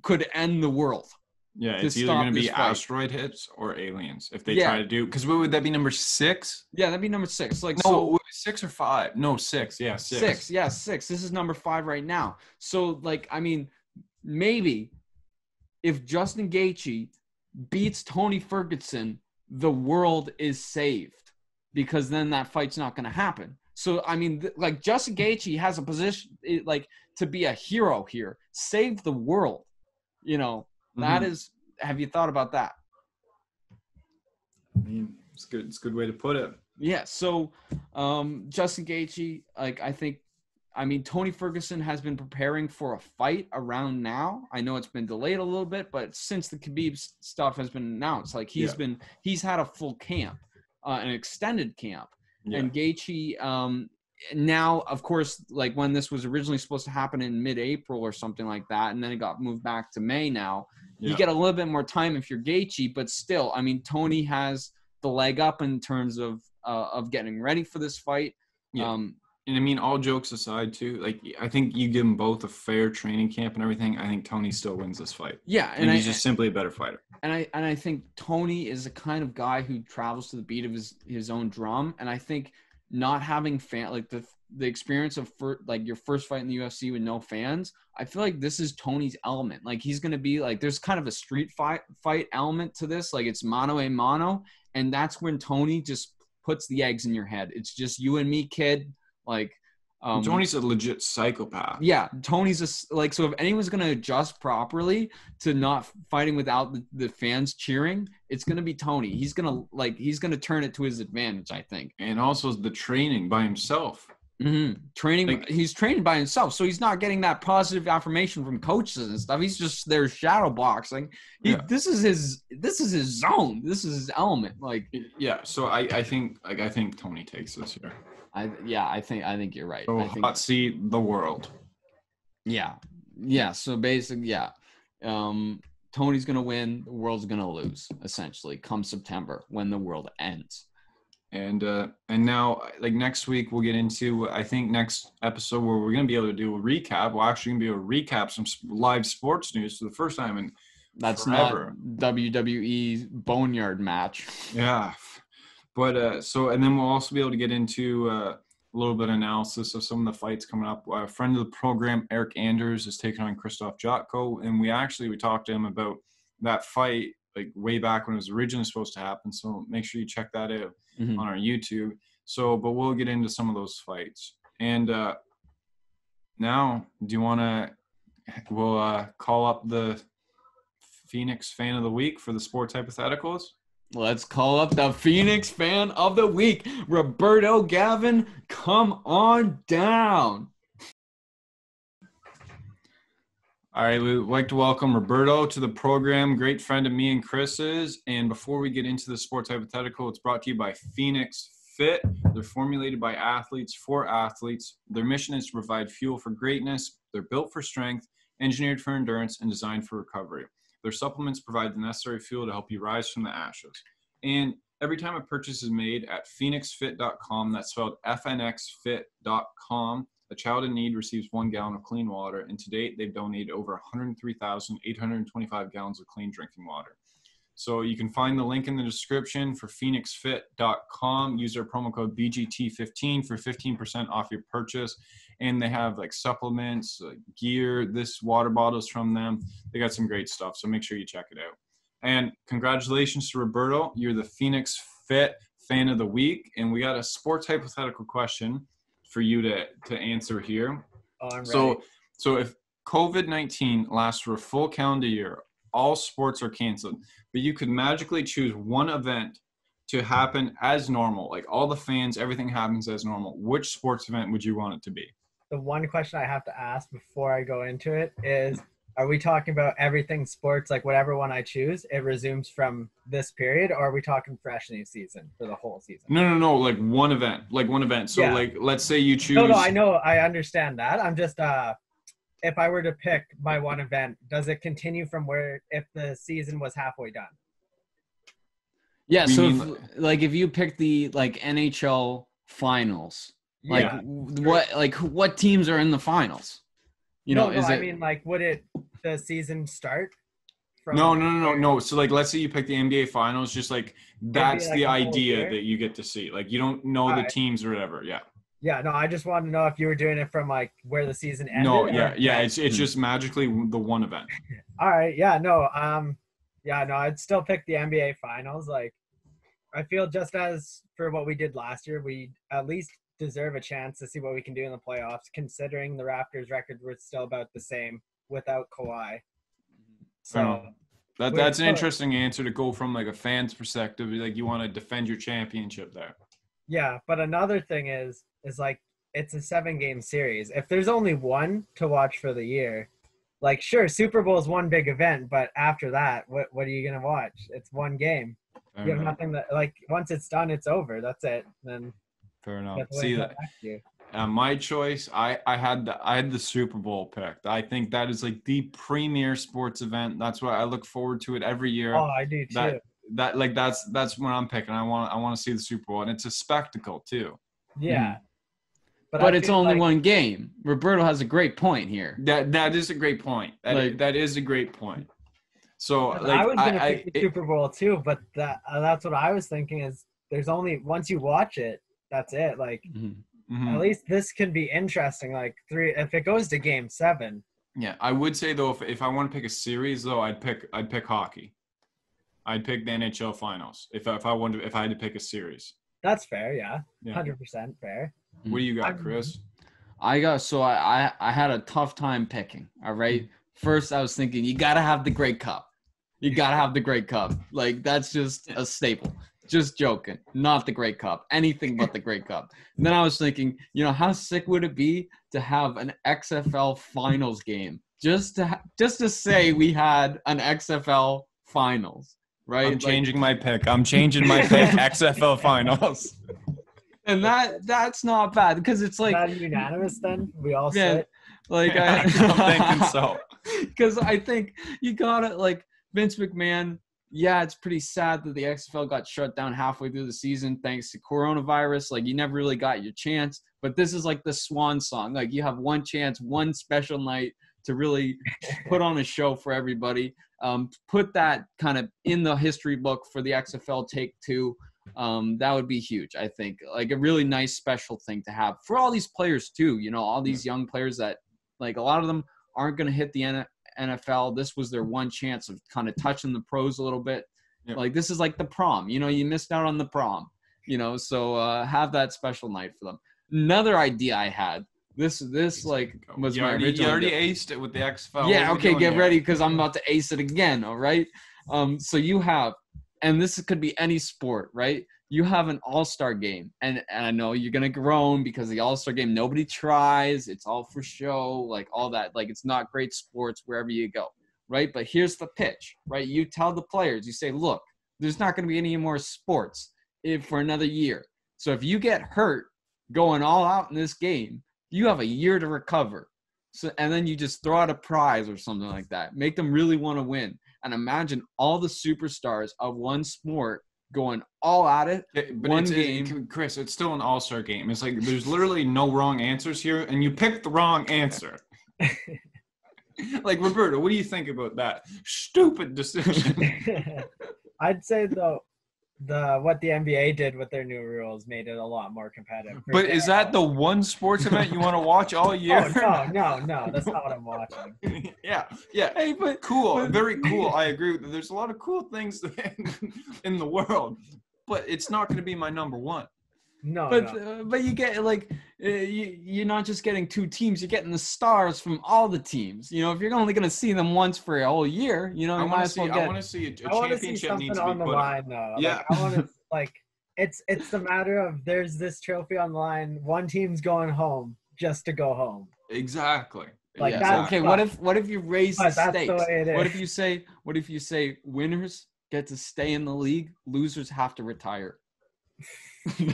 could end the world. Yeah, it's either going to be fight. asteroid hits or aliens if they yeah. try to do. Because what would that be, number six? Yeah, that'd be number six. Like, no, so, six or five? No, six. Yeah, six. Six, yeah, six. This is number five right now. So, like, I mean, maybe if Justin Gaethje beats Tony Ferguson, the world is saved because then that fight's not going to happen. So, I mean, th- like, Justin Gaethje has a position, it, like, to be a hero here. Save the world, you know. That is, have you thought about that? I mean, it's good. It's a good way to put it. Yeah. So, um, Justin Gaethje, like, I think, I mean, Tony Ferguson has been preparing for a fight around now. I know it's been delayed a little bit, but since the Khabib stuff has been announced, like he's yeah. been, he's had a full camp, uh, an extended camp, yeah. and Gaethje, um, now, of course, like when this was originally supposed to happen in mid-April or something like that, and then it got moved back to May now, yeah. you get a little bit more time if you're Gaethje, but still, I mean, Tony has the leg up in terms of uh, of getting ready for this fight. Yeah. Um, and I mean, all jokes aside too, like I think you give them both a fair training camp and everything, I think Tony still wins this fight. Yeah. And, and he's I, just simply a better fighter. And I and I think Tony is the kind of guy who travels to the beat of his, his own drum, and I think not having fan like the the experience of fir- like your first fight in the U F C with no fans, I feel like this is Tony's element. Like he's gonna be like, there's kind of a street fight fight element to this. Like it's mano a mano, and that's when Tony just puts the eggs in your head. It's just you and me, kid. Like um, Tony's a legit psychopath. Yeah, Tony's a like so. If anyone's gonna adjust properly to not fighting without the, the fans cheering, it's gonna be Tony. He's gonna like he's gonna turn it to his advantage, I think. And also the training by himself. Mm-hmm. Training. Like, he's trained by himself, so he's not getting that positive affirmation from coaches and stuff. He's just there shadow boxing. He, yeah. This is his. This is his zone. This is his element. Like yeah. So I, I think like I think Tony takes this here. I, yeah, I think I think you're right. So I think, hot seat, the world. Yeah, yeah. So basically, yeah, um, Tony's gonna win. The world's gonna lose. Essentially, come September when the world ends. And uh, and now, like next week, we'll get into. I think next episode where we're gonna be able to do a recap. We're actually gonna be able to recap some live sports news for the first time in that's forever. Not W W E boneyard match. Yeah. But uh, so, and then we'll also be able to get into uh, a little bit of analysis of some of the fights coming up. A friend of the program, Eric Anders, is taking on Christoph Jotko. And we actually, we talked to him about that fight, like way back when it was originally supposed to happen. So make sure you check that out mm-hmm. on our YouTube. So, but we'll get into some of those fights. And uh, now, do you want to, we'll uh, call up the Phoenix fan of the week for the sports hypotheticals? Let's call up the Phoenix fan of the week. Roberto Gavin, come on down. All right, we'd like to welcome Roberto to the program. Great friend of me and Chris's. And before we get into the sports hypothetical, it's brought to you by Phoenix Fit. They're formulated by athletes for athletes. Their mission is to provide fuel for greatness. They're built for strength, engineered for endurance, and designed for recovery. Their supplements provide the necessary fuel to help you rise from the ashes. And every time a purchase is made at phoenix fit dot com, that's spelled F N X fit dot com, a child in need receives one gallon of clean water, and to date, they've donated over one hundred three thousand eight hundred twenty-five gallons of clean drinking water. So you can find the link in the description for phoenix fit dot com. Use their promo code B G T fifteen for fifteen percent off your purchase. And they have like supplements, like gear, this water bottles from them. They got some great stuff. So make sure you check it out. And congratulations to Roberto. You're the Phoenix Fit fan of the week. And we got a sports hypothetical question for you to, to answer here. Oh, I'm ready. So, so if COVID nineteen lasts for a full calendar year, all sports are canceled, but you could magically choose one event to happen as normal. Like all the fans, everything happens as normal. Which sports event would you want it to be? The one question I have to ask before I go into it is, are we talking about everything sports, like whatever one I choose, it resumes from this period, or are we talking fresh new season for the whole season? No, no, no. Like one event, like one event. So yeah. Like, let's say you choose. No, no, I know. I understand that. I'm just, uh, if I were to pick my one event, does it continue from where, if the season was halfway done? Yeah. So if, like if you pick the like N H L finals, like yeah. what, like what teams are in the finals? You know, no, is no, it, I mean, like, would it, the season start? From no, no, no, no, no. So like, let's say you pick the N B A finals, just like, that's like the idea that you get to see, like, you don't know All the right. teams or whatever. Yeah. Yeah, no, I just wanted to know if you were doing it from, like, where the season ended. No, yeah, yeah, it's it's just magically the one event. All right, yeah, no, um, yeah, no, I'd still pick the N B A Finals. Like, I feel just as for what we did last year, we at least deserve a chance to see what we can do in the playoffs, considering the Raptors' record was still about the same without Kawhi. So um, that that's an interesting answer to go from, like, a fan's perspective. Like, you want to defend your championship there. Yeah, but another thing is, is like, it's a seven game series. If there's only one to watch for the year, like, sure, Super Bowl is one big event, but after that, what what are you gonna watch? It's one game. Fair you have enough. Nothing that, like, once it's done, it's over. That's it. Then fair enough. See that. Uh, my choice, I, I had the I had the Super Bowl picked. I think that is like the premier sports event. That's why I look forward to it every year. Oh, I do too. That, that like that's that's when I'm picking. I want I want to see the Super Bowl, and it's a spectacle too. Yeah. Mm. But, but it's only like, one game. Roberto has a great point here. That that is a great point. That like, is, that is a great point. So like, I was gonna I, pick I, the it, Super Bowl too, but that uh, that's what I was thinking is there's only once you watch it, that's it. Like mm-hmm. at least this can be interesting. Like three if it goes to game seven. Yeah, I would say though if if I want to pick a series though, I'd pick I'd pick hockey. I'd pick the N H L finals if if I wanted if I had to pick a series. That's fair, yeah. one hundred percent fair. What do you got, Chris? I got so I, I I had a tough time picking. All right. First, I was thinking you gotta have the Great Cup. You gotta have the Great Cup. Like that's just a staple. Just joking. Not the Great Cup. Anything but the Great Cup. And then I was thinking, you know, how sick would it be to have an X F L Finals game? Just to ha- just to say we had an X F L Finals, right? I'm changing like, my pick. I'm changing my pick. X F L Finals. And that that's not bad because it's like not unanimous. Then we all yeah, said like yeah, I, I'm thinking so because I think you got it. Like Vince McMahon, yeah, it's pretty sad that the X F L got shut down halfway through the season thanks to coronavirus. Like you never really got your chance, but this is like the swan song. Like you have one chance, one special night to really put on a show for everybody. Um, put that kind of in the history book for the X F L take two. Um, that would be huge, I think. Like a really nice special thing to have for all these players too, you know, all these young players that like a lot of them aren't going to hit the N F L. This was their one chance of kind of touching the pros a little bit. Yep. Like this is like the prom, you know, you missed out on the prom, you know, so uh, have that special night for them. Another idea I had, this, this like was you my already, original. You already idea. Aced it with the X F L. Yeah. Okay. Get here? Ready. Cause I'm about to ace it again. All right. Um, so you have and this could be any sport, right? You have an all-star game, and, and I know you're going to groan because the all-star game, nobody tries. It's all for show, like all that. Like, it's not great sports wherever you go, right? But here's the pitch, right? You tell the players, you say, look, there's not going to be any more sports if, for another year. So if you get hurt going all out in this game, you have a year to recover. So, and then you just throw out a prize or something like that. Make them really want to win. And imagine all the superstars of one sport going all at it, it but one it's, game. It, Chris, it's still an all-star game. It's like there's literally no wrong answers here, and you picked the wrong answer. Like, Roberto, what do you think about that? Stupid decision. I'd say, though, the what the N B A did with their new rules made it a lot more competitive. For but is that the one sports event you want to watch all year? Oh, no, no, no. That's not what I'm watching. Yeah, yeah. Hey, but cool. But, very cool. I agree with you. There's a lot of cool things in the world, but it's not going to be my number one. No, but no. Uh, but you get like uh, you you're not just getting two teams. You're getting the stars from all the teams. You know, if you're only going to see them once for a whole year, you know, you I might as well see, get. I want to see a, a championship see needs to be on the put line, up. Though. Yeah, like, I want to like it's it's the matter of there's this trophy on the line. One team's going home just to go home. Exactly. Like yeah, that. Okay. Fun. What if what if you raise but the stakes? The what if you say what if you say winners get to stay in the league, losers have to retire.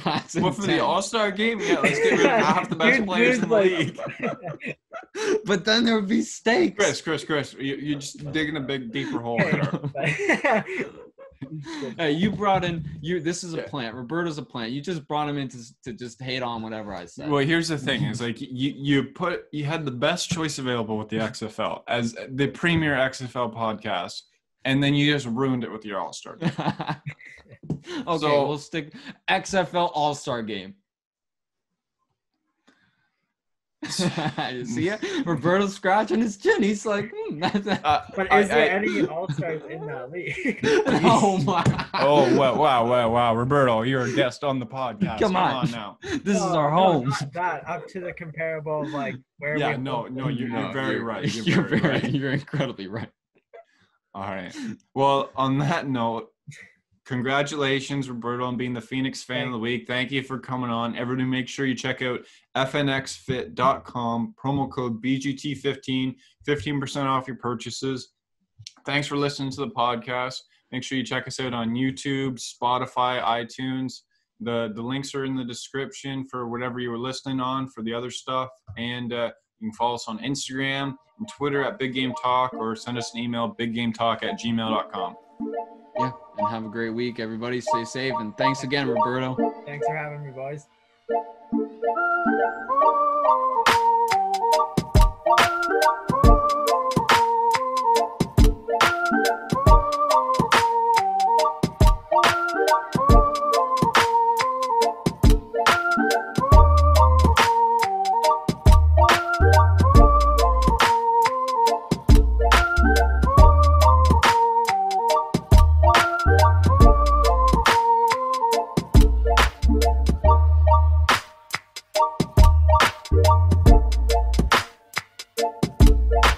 That's well, for the all-star game, yeah, let's get rid of half the best dude, players dude, in the league. But then there would be stakes. Chris, Chris, Chris, you, you're just digging a big, deeper hole there. Hey, you brought in you. This is a plant. Roberto's a plant. You just brought him in to, to just hate on whatever I said. Well, here's the thing: is like you you put you had the best choice available with the X F L as the premier X F L podcast. And then you just ruined it with your all-star game. Okay, so, we'll stick X F L all-star game. You see it? Roberto's scratching his chin. He's like, hmm, that's that. Uh, but is I, there I, any all-stars in that league? Oh, my. Oh, wow, wow, wow, wow. Roberto, you're a guest on the podcast. Come on. Come on now. This no, is our no, home. Not that. Up to the comparable, like, where yeah, we Yeah, no, no, you're, no, you're very you're, right. You're, you're very, very right. You're incredibly right. All right. Well, on that note, congratulations, Roberto, on being the Phoenix Fan of the Week. Thank you for coming on. Everybody make sure you check out f n x fit dot com, promo code B G T fifteen, fifteen percent off your purchases. Thanks for listening to the podcast. Make sure you check us out on YouTube, Spotify, iTunes. The, the links are in the description for whatever you were listening on for the other stuff. And uh, you can follow us on Instagram and Twitter at Big Game Talk, or send us an email, big game talk at gmail dot com. Yeah, and have a great week, everybody. Stay safe, and thanks again, Roberto. Thanks for having me, boys.